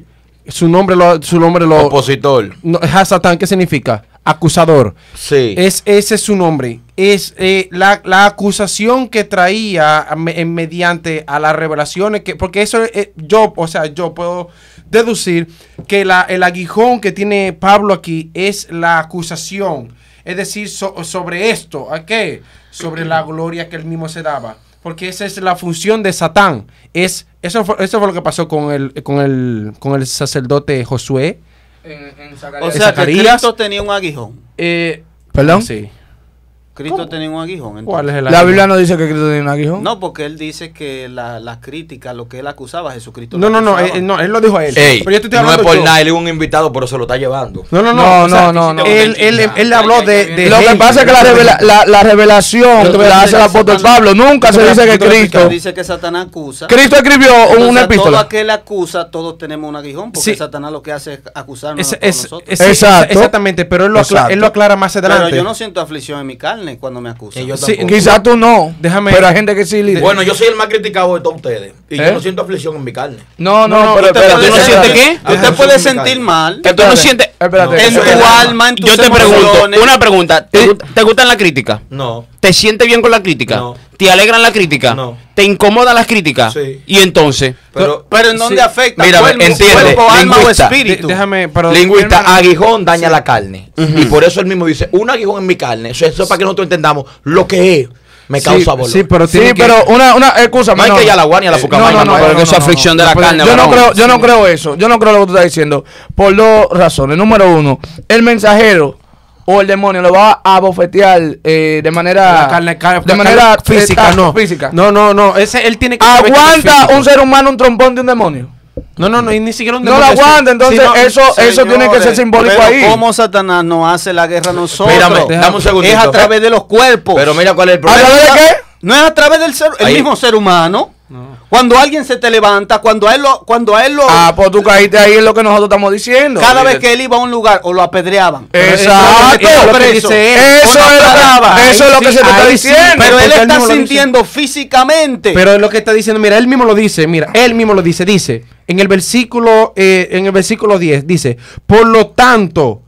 Su nombre lo... Su nombre lo Opositor. No, Satán, ¿qué significa? Acusador. Sí. Es, ese es su nombre. Es eh, la, la acusación que traía me, mediante a las revelaciones que... Porque eso eh, yo, o sea, yo puedo... deducir que la, el aguijón que tiene Pablo aquí es la acusación, es decir, so, sobre esto, ¿a qué? Sobre la gloria que él mismo se daba, porque esa es la función de Satán. Es, eso, fue, eso fue lo que pasó con el, con el, con el sacerdote Josué. En, en Zacarías. O sea, Zacarías, que Cristo tenía un aguijón. Eh, ¿Perdón? Sí. Cristo ¿Cómo? Tenía un aguijón. Entonces, ¿cuál es el aguijón? La Biblia no dice que Cristo tenía un aguijón. No, porque él dice que las la críticas, lo que él acusaba a Jesucristo. No, no, no, él, no, él lo dijo a él. Ey, pero yo estoy no es por yo. nada, él es un invitado, pero se lo está llevando. No, no, no, no, o sea, no, no. Él, él, él, él habló de, de lo que pasa es que la, revela, la, la revelación que la hace el apóstol Pablo. Nunca se dice que Cristo dice que Satanás acusa. Cristo escribió una epístola. Todo aquel acusa, todos tenemos un aguijón, porque Satanás lo que hace es acusarnos a nosotros. Exacto, exactamente, pero él lo aclara más adelante. Pero yo no siento aflicción en mi carne cuando me acusan. Sí, quizás tú no, déjame, pero hay gente que sí. Bueno, yo soy el más criticado de todos ustedes y ¿Eh? yo no siento aflicción en mi carne. No, no, no, pero usted espérate, puede, espérate, ¿tú espérate, qué? Usted puede sentir mal. Que tú no sientes espérate, en tu alma, en tus yo te pregunto, una pregunta, ¿te, ¿Eh? ¿te gustan las críticas? No. ¿Te sientes bien con la crítica? No. ¿Te alegran la crítica? No. ¿Te incomodan las críticas? Sí. ¿Y entonces? Pero, pero ¿en dónde sí. afecta? Mira, cuerpo, entiende, cuerpo, alma o espíritu. Déjame, pero lingüista, hermano, aguijón daña sí. la carne. Uh-huh. Y por eso él mismo dice, un aguijón en mi carne. Eso es sí. para que nosotros entendamos lo que es. Me causa valor. Sí, sí, pero, sí, que... pero una, una excusa. No hay que ir a la guardia, a la Pucamay, no, no, no, no, esa no, fricción no, no, de la carne. Yo no, creo, yo no creo eso. Yo no creo lo que tú estás diciendo. Por dos razones. Número uno, el mensajero o el demonio lo va a bofetear eh, de manera carne, carne, de manera física, física no física no no no ese él tiene que aguanta un ser humano un trompón de un demonio no no no y ni siquiera un demonio no lo aguanta entonces si no, eso señores, eso tiene que ser simbólico pero ahí cómo Satanás no hace la guerra a nosotros. Mírame, dame un segundito. Es a través de los cuerpos, pero mira cuál es el problema. ¿A través de qué? No es a través del ser, el ahí. mismo ser humano. No. Cuando alguien se te levanta, cuando a él lo, cuando a él lo. Ah, pues tú caíste ahí en lo que nosotros estamos diciendo. Cada vez que él iba a un lugar o lo apedreaban. Exacto. Eso es lo que, eso es lo que se te está diciendo. Pero él está sintiendo físicamente. Pero es lo que está diciendo. Mira, él mismo lo dice. Mira, él mismo lo dice. Dice en el versículo, eh, en el versículo diez, dice, por lo tanto.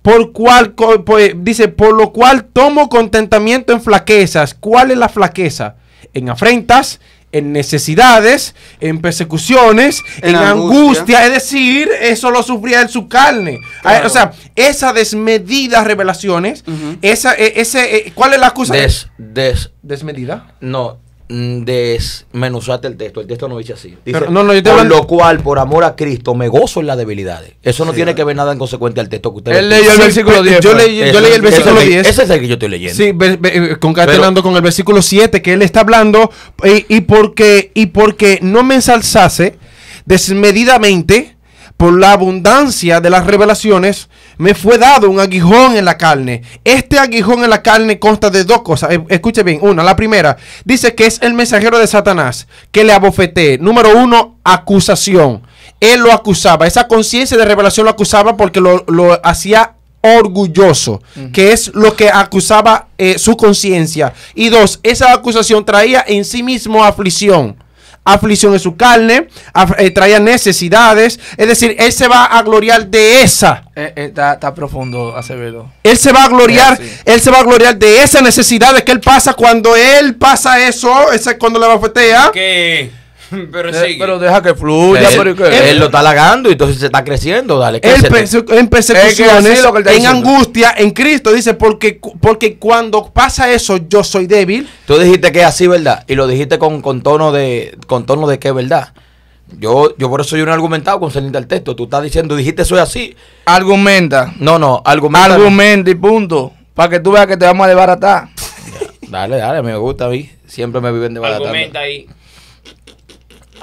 Por cual, pues, dice, por lo cual tomo contentamiento en flaquezas. ¿Cuál es la flaqueza? En afrentas, en necesidades, en persecuciones, en, en angustia. angustia. Es decir, eso lo sufría en su carne. Claro. O sea, esas desmedidas revelaciones, uh-huh. esa, ese, ¿cuál es la excusa? Des, des, ¿Desmedida? No. Desmenuzate el texto, el texto no dice así. Dice, pero, no, no, yo te con lo cual, por amor a Cristo, me gozo en las debilidades. Eso no sí, tiene ¿verdad? que ver nada en consecuente al texto que usted él leyó el sí, versículo diez. Yo, leí, yo leí el versículo diez. Leí, ese es el que yo estoy leyendo. Sí, be, be, concatenando pero, con el versículo siete que él está hablando. Y, y, porque, y porque no me ensalzase desmedidamente por la abundancia de las revelaciones, me fue dado un aguijón en la carne. Este aguijón en la carne consta de dos cosas. Escuche bien. Una, la primera, dice que es el mensajero de Satanás que le abofetee. Número uno, acusación. Él lo acusaba. Esa conciencia de revelación lo acusaba porque lo, lo hacía orgulloso, uh-huh. que es lo que acusaba eh, su conciencia. Y dos, esa acusación traía en sí mismo aflicción. Aflicción en su carne, af, eh, traía necesidades, es decir, él se va a gloriar de esa. Eh, eh, está, está profundo, Acevedo. Él se va a gloriar, eh, sí. él se va a gloriar de esas necesidades que él pasa cuando él pasa eso, esa, cuando le bofetea. Que... Pero, de, pero deja que fluya. Él, pero que, él, él lo está halagando y entonces se está creciendo. Dale, él perse en persecuciones, es que en angustia, en Cristo. Dice, porque, porque cuando pasa eso, yo soy débil. Tú dijiste que es así, ¿verdad? Y lo dijiste con, con tono de con tono de que es verdad. Yo, yo por eso soy un argumentado con salir del texto. Tú estás diciendo, dijiste, soy así. Argumenta. No, no, argumenta. Argumenta y punto. Para que tú veas que te vamos a desbaratar. Dale, dale, me gusta a mí. Siempre me viven desbaratando. Argumenta ahí.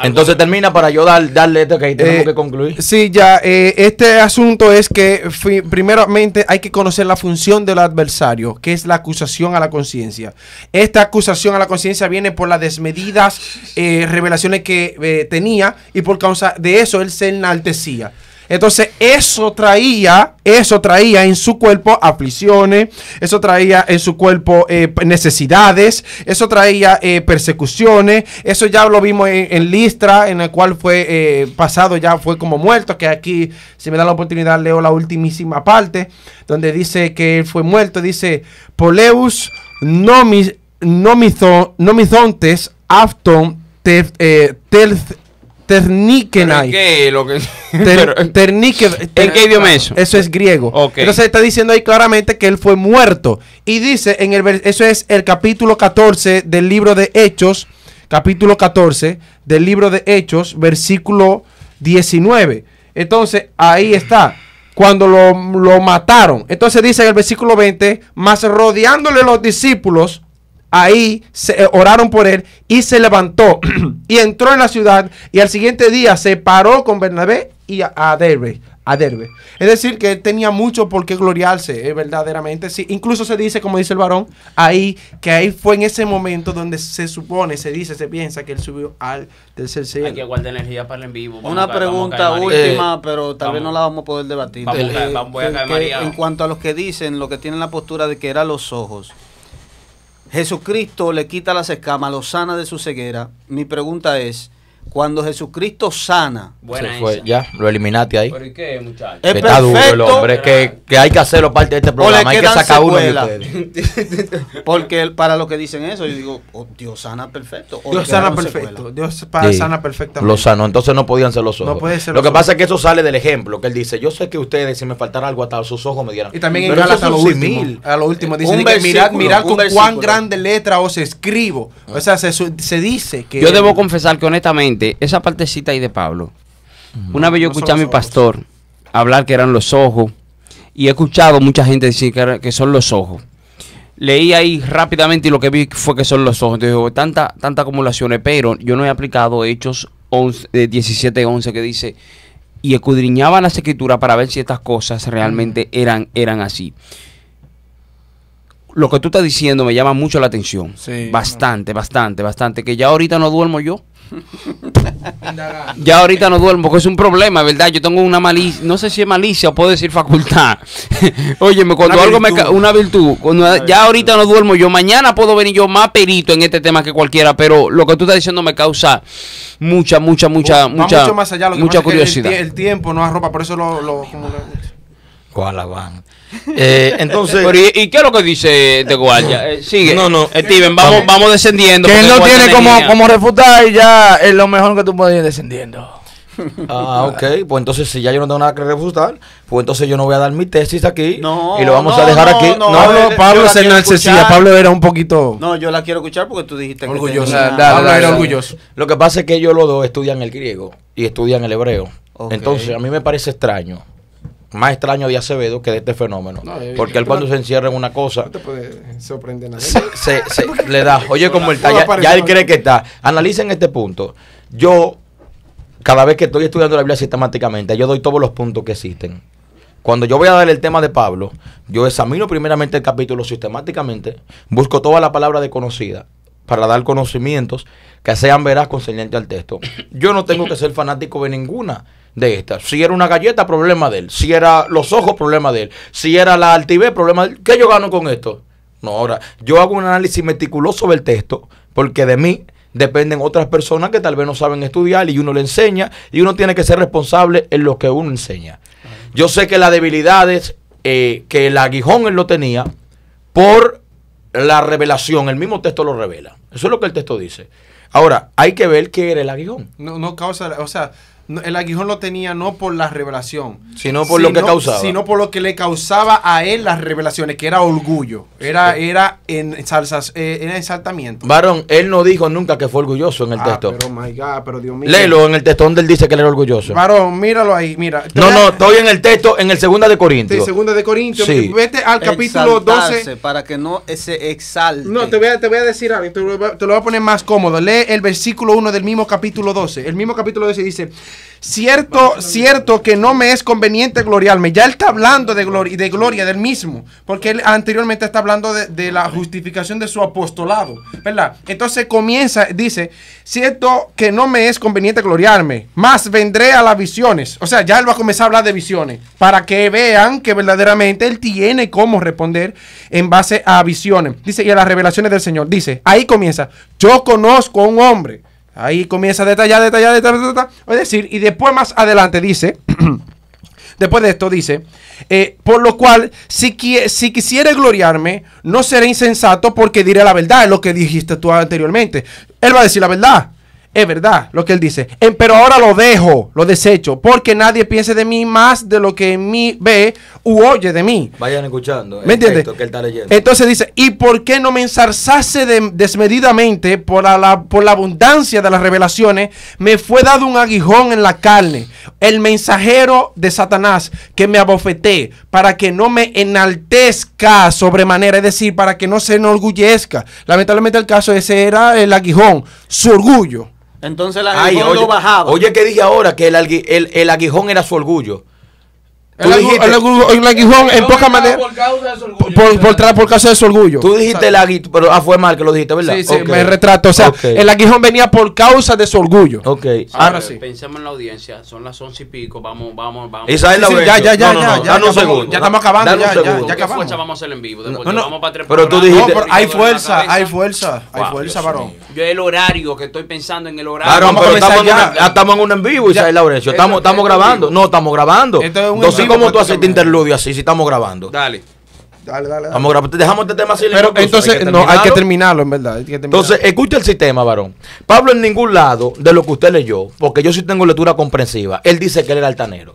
Entonces termina para yo dar, darle esto que ahí tenemos eh, que concluir. Sí, ya. Eh, este asunto es que primeramente hay que conocer la función del adversario, que es la acusación a la conciencia. Esta acusación a la conciencia viene por las desmedidas eh, revelaciones que eh, tenía y por causa de eso él se enaltecía. Entonces eso traía, eso traía en su cuerpo aflicciones, eso traía en su cuerpo eh, necesidades, eso traía eh, persecuciones, eso ya lo vimos en, en Listra, en el cual fue eh, pasado, ya fue como muerto, que aquí, si me dan la oportunidad, leo la ultimísima parte, donde dice que él fue muerto, dice, Poleus nomis, nomizon, nomizontes afton te, eh, tel, Terníquenai. ¿En qué idioma eso? Eso es griego. Okay. Entonces está diciendo ahí claramente que él fue muerto. Y dice, en el, eso es el capítulo catorce del libro de Hechos, capítulo catorce del libro de Hechos, versículo diecinueve. Entonces ahí está. cuando lo, lo mataron. Entonces dice en el versículo veinte, mas rodeándole los discípulos, ahí se, eh, oraron por él, y se levantó y entró en la ciudad, y al siguiente día se paró con Bernabé y a, a Derbe. A Derbe. Es decir, que él tenía mucho por qué gloriarse, eh, verdaderamente. Sí, incluso se dice, como dice el varón, ahí que ahí fue en ese momento donde se supone, se dice, se piensa que él subió al tercer cielo. Hay que guardar energía para el en vivo. Vamos Una a, pregunta a última, eh, pero tal vamos, vez no la vamos a poder debatir. Vamos, eh, vamos, vamos, voy a caer que, María. En cuanto a los que dicen, los que tienen la postura de que eran los ojos, Jesucristo le quita las escamas, lo sana de su ceguera. Mi pregunta es, cuando Jesucristo sana, buena fue, esa. Ya, lo eliminaste ahí. ¿Pero y qué, muchacho? Es está perfecto, duro el hombre, es que, que hay que hacerlo parte de este programa, hay que sacar uno de ustedes. Porque para los que dicen eso, yo digo, oh, Dios sana perfecto. Dios sana perfecto, Dios para sí, sana perfectamente. Lo sanó, entonces no podían ser los ojos. No puede ser lo que ojos. Pasa es que eso sale del ejemplo, que él dice, yo sé que ustedes, si me faltara algo, hasta sus ojos me dieran. Y también en Gálatas a lo último, a lo último, dicen que mirad, mirad con cuán grande letra os escribo. O sea, se, se dice que... Yo debo confesar que honestamente, esa partecita ahí de Pablo, uh-huh. una vez yo no escuché a mi pastor ojos. hablar que eran los ojos, y he escuchado mucha gente decir que, era, que son los ojos. Leí ahí rápidamente y lo que vi fue que son los ojos. Entonces, tanta, tanta acumulaciones, pero yo no he aplicado Hechos diecisiete once que dice, y escudriñaban las escrituras para ver si estas cosas realmente eran, eran así. Lo que tú estás diciendo me llama mucho la atención. Sí, bastante, no. bastante, bastante. Que ya ahorita no duermo yo. Ya ahorita no duermo, porque es un problema, ¿verdad? Yo tengo una malicia, no sé si es malicia o puedo decir facultad. Óyeme, cuando una algo virtud. me una virtud, cuando una ya virtud. ahorita no duermo yo, mañana puedo venir yo más perito en este tema que cualquiera, pero lo que tú estás diciendo me causa mucha, mucha, mucha, Uy, mucha, mucho más allá, lo que mucha curiosidad. El, el tiempo no arropa, por eso lo... lo como Coalabán. Eh, entonces, Pero, ¿y, ¿y qué es lo que dice de Guaya? Eh, sigue. No, no. Steven, vamos, vamos, vamos descendiendo. Que él no tiene energía como, como refutar y ya es lo mejor que tú puedes ir descendiendo. Ah, ok. Pues entonces, si ya yo no tengo nada que refutar, pues entonces yo no voy a dar mi tesis aquí. No, y lo vamos no, a dejar no, aquí. No, no, no, no Pablo se enaltecía. Pablo era un poquito. No, yo la quiero escuchar porque tú dijiste que orgulloso. Tenía... Pablo era orgulloso. Lo que pasa es que ellos los dos estudian el griego y estudian el hebreo. Okay. Entonces, a mí me parece extraño. Más extraño de Acevedo que de este fenómeno. No, porque él cuando no, se encierra en una cosa... No te puede sorprender nada. Se, se, se, le da... Oye, como él está... Ya, ya él cree que está. Analicen este punto. Yo, cada vez que estoy estudiando la Biblia sistemáticamente, yo doy todos los puntos que existen. Cuando yo voy a dar el tema de Pablo, yo examino primeramente el capítulo sistemáticamente, busco toda la palabra desconocida para dar conocimientos que sean veraz concerniente al texto. Yo no tengo que ser fanático de ninguna de estas. Si era una galleta, problema de él. Si era los ojos, problema de él. Si era la altivez, problema de él. ¿Qué yo gano con esto? No, ahora, yo hago un análisis meticuloso del texto, porque de mí dependen otras personas que tal vez no saben estudiar y uno le enseña, y uno tiene que ser responsable en lo que uno enseña. Yo sé que las debilidades eh, que el aguijón él lo tenía por la revelación, el mismo texto lo revela. Eso es lo que el texto dice. Ahora, hay que ver qué era el aguijón. No, no causa, o sea... El aguijón lo tenía no por la revelación, sino por sino, lo que causaba. Sino por lo que le causaba a él las revelaciones, que era orgullo, era, sí. era en salsas, eh, era ensaltamiento. Varón, él no dijo nunca que fue orgulloso en el ah, texto. Pero my God, pero Dios mío. Léelo en el texto donde él dice que él era orgulloso. Varón, míralo ahí, mira. No, no, estoy en el texto, en el segunda de Corintios. Sí, segunda de Corintios. Sí. Vete al capítulo doce. Para que no se exalte. No, te voy a, te voy a decir algo, te lo, te lo voy a poner más cómodo. Lee el versículo uno del mismo capítulo doce. El mismo capítulo doce dice... Cierto, cierto que no me es conveniente gloriarme. Ya él está hablando de gloria, de gloria del mismo, porque él anteriormente está hablando de, de la justificación de su apostolado, ¿verdad? Entonces comienza, dice, cierto que no me es conveniente gloriarme, mas vendré a las visiones. O sea, ya él va a comenzar a hablar de visiones, para que vean que verdaderamente él tiene cómo responder en base a visiones. Dice, y a las revelaciones del Señor. Dice, ahí comienza, yo conozco a un hombre. Ahí comienza a detallar, detallar, detallar, detallar. Es decir, y después más adelante dice, después de esto dice, eh, por lo cual, si, qui si quisiera gloriarme, no seré insensato porque diré la verdad, es lo que dijiste tú anteriormente. Él va a decir la verdad. Es verdad lo que él dice. Pero ahora lo dejo, lo desecho, porque nadie piense de mí más de lo que en mí ve u oye de mí. Vayan escuchando. ¿Me entiendes? Que él está leyendo. Entonces dice, ¿y por qué no me ensarzase de, desmedidamente por la, por la abundancia de las revelaciones? Me fue dado un aguijón en la carne, el mensajero de Satanás, que me abofeté para que no me enaltezca sobremanera, es decir, para que no se enorgullezca. Lamentablemente el caso ese era el aguijón, su orgullo. Entonces el aguijón Ay, oye, lo bajaba. Oye, que dije ahora que el, el, el aguijón era su orgullo. El, dijiste, el, el, el aguijón, en poca manera, por causa de su orgullo. Por, por, por, por causa de su orgullo. Tú dijiste el aguijón, pero ah, fue mal que lo dijiste, ¿verdad? Sí, sí, okay. Me retrato. O sea, okay. El aguijón venía por causa de su orgullo. Ok, sí, ahora sí. Pensemos en la audiencia, son las once y pico, vamos, vamos, vamos. Isael Laurencio. Ya, ya, ya, no, no, no, ya, no, ya, segundo, ya estamos acabando, ya, ya, ya, ya acabamos. Vamos a hacer en vivo, después no, no, vamos para tres. Pero tú dijiste, no, hay fuerza, hay fuerza, hay fuerza, varón. Yo el horario, que estoy pensando en el horario. Claro, vamos a comenzar ya. Ya estamos en un en vivo, Isael Laurencio. Estamos grabando, no, estamos grabando. Entonces, ¿cómo tú haces este interludio así si estamos grabando? Dale. Dale, dale. dale. Vamos, dejamos este tema así. Pero entonces, hay no, hay que terminarlo, en verdad. Hay que terminarlo. Entonces, escucha el sistema, varón. Pablo, en ningún lado de lo que usted leyó, porque yo sí tengo lectura comprensiva, él dice que él era altanero.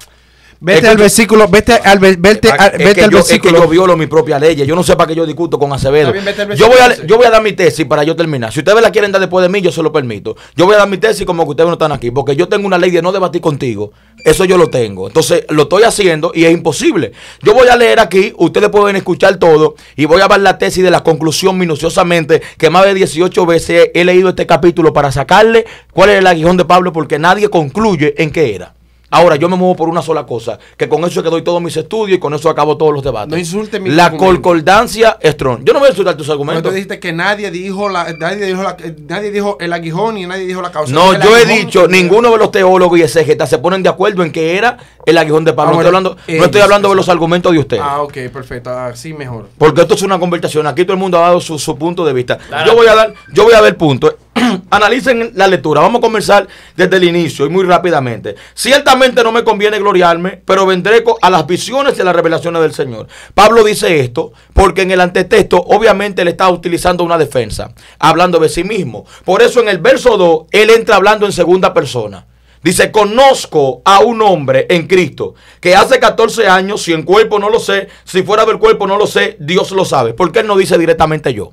Vete escucha, al versículo, vete al, vete al, vete es que al yo, versículo. Es que yo violo mi propia ley. Yo no sé para qué yo discuto con Acevedo. Bien, yo, voy a, yo voy a dar mi tesis para yo terminar. Si ustedes la quieren dar después de mí, yo se lo permito. Yo voy a dar mi tesis como que ustedes no están aquí, porque yo tengo una ley de no debatir contigo. Eso yo lo tengo. Entonces lo estoy haciendo y es imposible. Yo voy a leer aquí, ustedes pueden escuchar todo y voy a dar la tesis de la conclusión minuciosamente, que más de dieciocho veces he leído este capítulo para sacarle cuál es el aguijón de Pablo, porque nadie concluye en qué era. Ahora, yo me muevo por una sola cosa, que con eso es que doy todos mis estudios y con eso acabo todos los debates. No insulte mi La argumento. concordancia strong. Yo no voy a insultar tus argumentos. Pero tú dijiste que nadie dijo, la, nadie, dijo la, nadie dijo el aguijón y nadie dijo la causa. No, yo he dicho, ninguno de los teólogos y exégetas se ponen de acuerdo en que era el aguijón de Pablo. Ah, bueno, no estoy hablando, eh, no estoy hablando de los argumentos de ustedes. Ah, ok, perfecto. Así mejor. Porque esto es una conversación. Aquí todo el mundo ha dado su, su punto de vista. Claro. Yo voy a dar, yo voy a ver puntos. Analicen la lectura. Vamos a comenzar desde el inicio y muy rápidamente. Ciertamente no me conviene gloriarme, pero vendré a las visiones y a las revelaciones del Señor. Pablo dice esto porque en el antetexto obviamente él está utilizando una defensa, hablando de sí mismo. Por eso en el verso dos él entra hablando en segunda persona. Dice, conozco a un hombre en Cristo que hace catorce años, si en cuerpo no lo sé, si fuera del cuerpo no lo sé, Dios lo sabe. Porque él no dice directamente yo.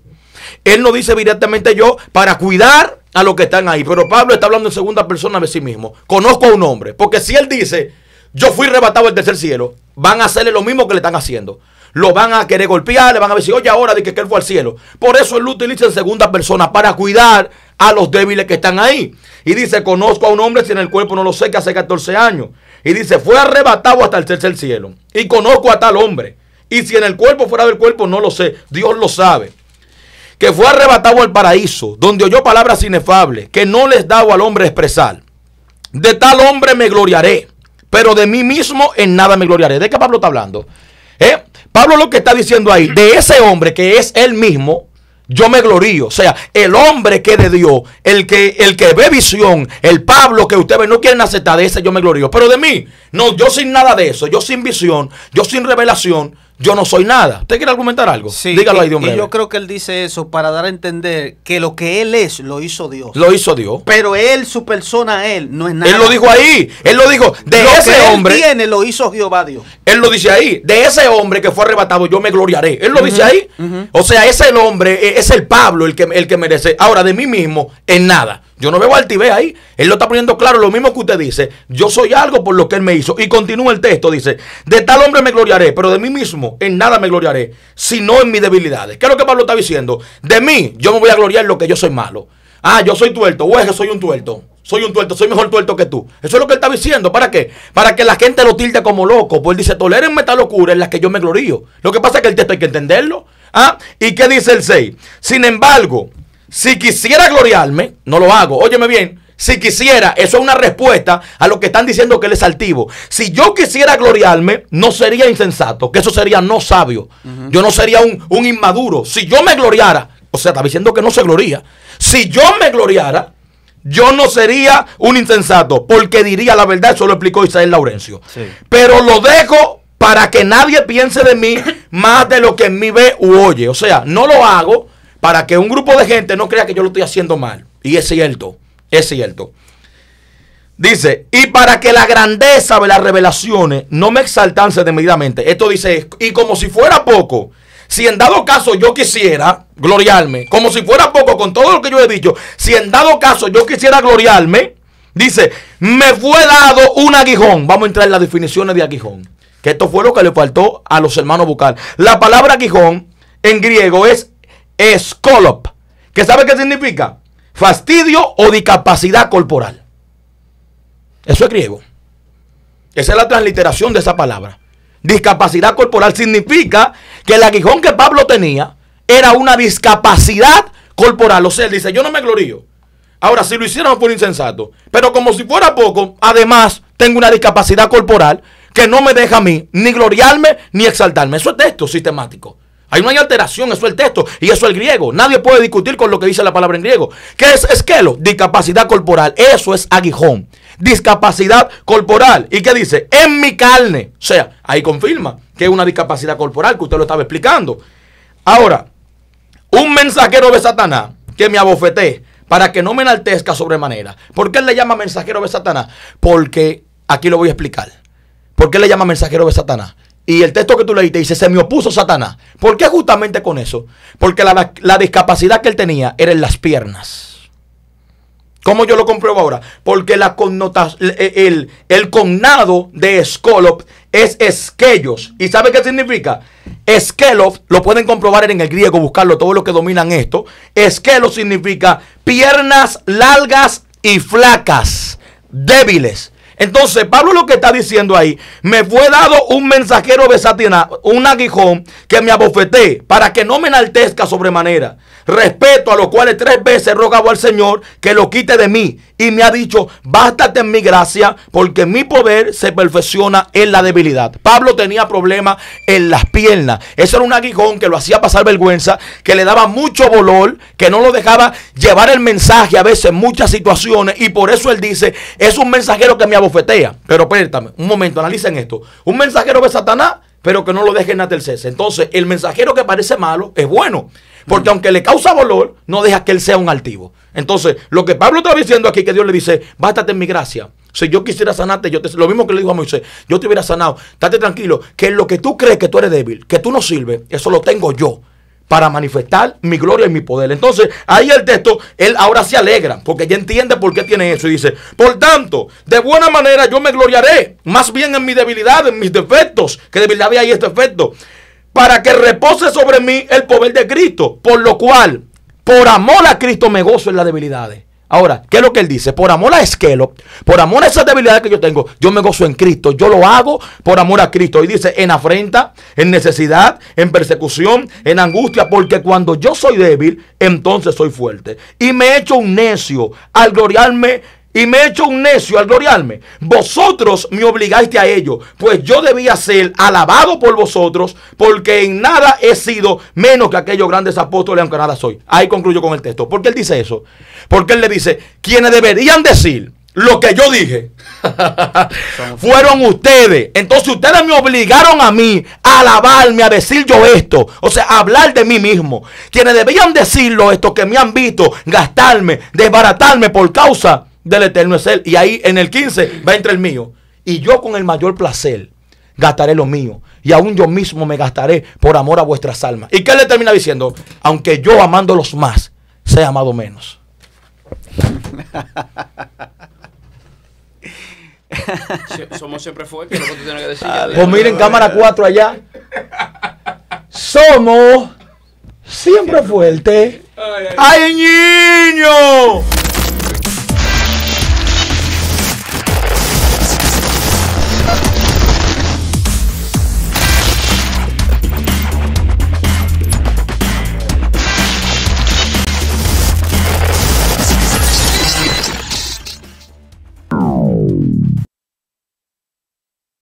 Él no dice directamente yo para cuidar a los que están ahí. Pero Pablo está hablando en segunda persona de sí mismo. Conozco a un hombre. Porque si él dice, yo fui arrebatado del tercer cielo, van a hacerle lo mismo que le están haciendo. Lo van a querer golpear, le van a decir, oye, ahora de que él fue al cielo. Por eso él lo utiliza en segunda persona para cuidar a los débiles que están ahí. Y dice, conozco a un hombre, si en el cuerpo no lo sé, que hace catorce años. Y dice, fue arrebatado hasta el tercer cielo. Y conozco a tal hombre. Y si en el cuerpo, fuera del cuerpo, no lo sé. Dios lo sabe. Que fue arrebatado al paraíso, donde oyó palabras inefables, que no les daba al hombre expresar. De tal hombre me gloriaré, pero de mí mismo en nada me gloriaré. ¿De qué Pablo está hablando? ¿Eh? Pablo lo que está diciendo ahí, de ese hombre que es él mismo, yo me glorío. O sea, el hombre que de Dios, el que, el que ve visión, el Pablo que ustedes no quieren aceptar, de ese yo me glorío. Pero de mí, no, yo sin nada de eso, yo sin visión, yo sin revelación, yo no soy nada. ¿Usted quiere argumentar algo? Sí, dígalo ahí de un breve. Y yo creo que él dice eso para dar a entender que lo que él es, lo hizo Dios. Lo hizo Dios. Pero él, su persona, él, no es nada. Él lo dijo ahí. Él lo dijo. De lo ese que él hombre. tiene, lo hizo Jehová Dios. Él lo dice ahí. De ese hombre que fue arrebatado, yo me gloriaré. Él lo uh-huh, dice ahí. Uh-huh. O sea, ese es el hombre, es el Pablo el que, el que merece. Ahora, de mí mismo, en nada. Yo no veo altivez ahí. Él lo está poniendo claro. Lo mismo que usted dice. Yo soy algo por lo que él me hizo. Y continúa el texto. Dice, de tal hombre me gloriaré, pero de mí mismo en nada me gloriaré, sino en mis debilidades. ¿Qué es lo que Pablo está diciendo? De mí yo me voy a gloriar en lo que yo soy malo. Ah, yo soy tuerto. O es que soy un tuerto. Soy un tuerto. Soy mejor tuerto que tú. Eso es lo que él está diciendo. ¿Para qué? Para que la gente lo tilde como loco. Pues él dice, tolérenme esta locura en la que yo me glorío. Lo que pasa es que el texto hay que entenderlo. ¿Ah? ¿Y qué dice el seis? Sin embargo, si quisiera gloriarme, no lo hago. Óyeme bien, si quisiera, eso es una respuesta a lo que están diciendo que él es altivo. Si yo quisiera gloriarme, no sería insensato, que eso sería no sabio. Uh-huh. Yo no sería un, un inmaduro. Si yo me gloriara, o sea, está diciendo que no se gloría. Si yo me gloriara, yo no sería un insensato, porque diría la verdad. Eso lo explicó Izael Laurencio. Sí. Pero lo dejo para que nadie piense de mí más de lo que en mí ve u oye. O sea, no lo hago para que un grupo de gente no crea que yo lo estoy haciendo mal. Y es cierto. Es cierto. Dice, y para que la grandeza de las revelaciones no me exaltase desmedidamente. Esto dice, y como si fuera poco, si en dado caso yo quisiera gloriarme, como si fuera poco con todo lo que yo he dicho, si en dado caso yo quisiera gloriarme, dice, me fue dado un aguijón. Vamos a entrar en las definiciones de aguijón, que esto fue lo que le faltó a los hermanos Bucal. La palabra aguijón en griego es escolop, que ¿sabe qué significa? Fastidio o discapacidad corporal. Eso es griego. Esa es la transliteración de esa palabra. Discapacidad corporal significa que el aguijón que Pablo tenía era una discapacidad corporal. O sea, él dice, yo no me glorío. Ahora, si lo hicieron por insensato, pero como si fuera poco, además tengo una discapacidad corporal que no me deja a mí ni gloriarme ni exaltarme. Eso es texto sistemático. Ahí no hay alteración, eso es el texto y eso es el griego. Nadie puede discutir con lo que dice la palabra en griego. ¿Qué es esquelo? Discapacidad corporal. Eso es aguijón. Discapacidad corporal. ¿Y qué dice? En mi carne. O sea, ahí confirma que es una discapacidad corporal que usted lo estaba explicando. Ahora, un mensajero de Satanás que me abofeté para que no me enaltezca sobremanera. ¿Por qué él le llama mensajero de Satanás? Porque, aquí lo voy a explicar. ¿Por qué le llama mensajero de Satanás? Y el texto que tú leíste dice, se me opuso Satanás. ¿Por qué justamente con eso? Porque la, la discapacidad que él tenía era en las piernas. ¿Cómo yo lo compruebo ahora? Porque la connotación, el, el, el cognado de escolop es esquellos. ¿Y sabe qué significa? Esquelos, lo pueden comprobar en el griego, buscarlo, todos los que dominan esto. Esquelos significa piernas largas y flacas, débiles. Entonces, Pablo lo que está diciendo ahí, me fue dado un mensajero de Satanás, un aguijón que me abofeté para que no me enaltezca sobremanera. Respeto a los cuales tres veces he rogado al Señor que lo quite de mí. Y me ha dicho, bástate en mi gracia porque mi poder se perfecciona en la debilidad. Pablo tenía problemas en las piernas. Eso era un aguijón que lo hacía pasar vergüenza, que le daba mucho dolor, que no lo dejaba llevar el mensaje a veces en muchas situaciones. Y por eso él dice, es un mensajero que me abofetea. Pero espérame, un momento, analicen esto. Un mensajero de Satanás, pero que no lo dejen enaltecerse. Entonces, el mensajero que parece malo es bueno, porque aunque le causa dolor, no deja que él sea un altivo. Entonces, lo que Pablo está diciendo aquí, que Dios le dice, bástate en mi gracia. Si yo quisiera sanarte, yo te, lo mismo que le dijo a Moisés, yo te hubiera sanado. Estate tranquilo, que lo que tú crees que tú eres débil, que tú no sirves, eso lo tengo yo para manifestar mi gloria y mi poder. Entonces, ahí el texto, él ahora se alegra, porque ya entiende por qué tiene eso. Y dice, por tanto, de buena manera yo me gloriaré, más bien en mi debilidad, en mis defectos, que debilidad hay este efecto, para que repose sobre mí el poder de Cristo, por lo cual, por amor a Cristo me gozo en las debilidades. Ahora, ¿qué es lo que él dice? Por amor a Esquelo, por amor a esas debilidades que yo tengo, yo me gozo en Cristo, yo lo hago por amor a Cristo. Y dice, en afrenta, en necesidad, en persecución, en angustia, porque cuando yo soy débil, entonces soy fuerte. Y me he hecho un necio al gloriarme, y me he hecho un necio al gloriarme. Vosotros me obligaste a ello, pues yo debía ser alabado por vosotros, porque en nada he sido menos que aquellos grandes apóstoles, aunque nada soy. Ahí concluyo con el texto. ¿Por qué él dice eso? Porque él le dice, quienes deberían decir lo que yo dije fueron ustedes. Entonces ustedes me obligaron a mí a alabarme, a decir yo esto. O sea, a hablar de mí mismo. Quienes debían decirlo, estos que me han visto gastarme, desbaratarme por causa del eterno es él. Y ahí en el quince va entre el mío. Y yo con el mayor placer gastaré lo mío. Y aún yo mismo me gastaré por amor a vuestras almas. ¿Y qué le termina diciendo? Aunque yo amándolos más, sea amado menos. Somos siempre fuertes. Lo que tú tienes que decir. Pues miren, cámara cuatro allá. Somos siempre fuertes. ¡Ay, niño!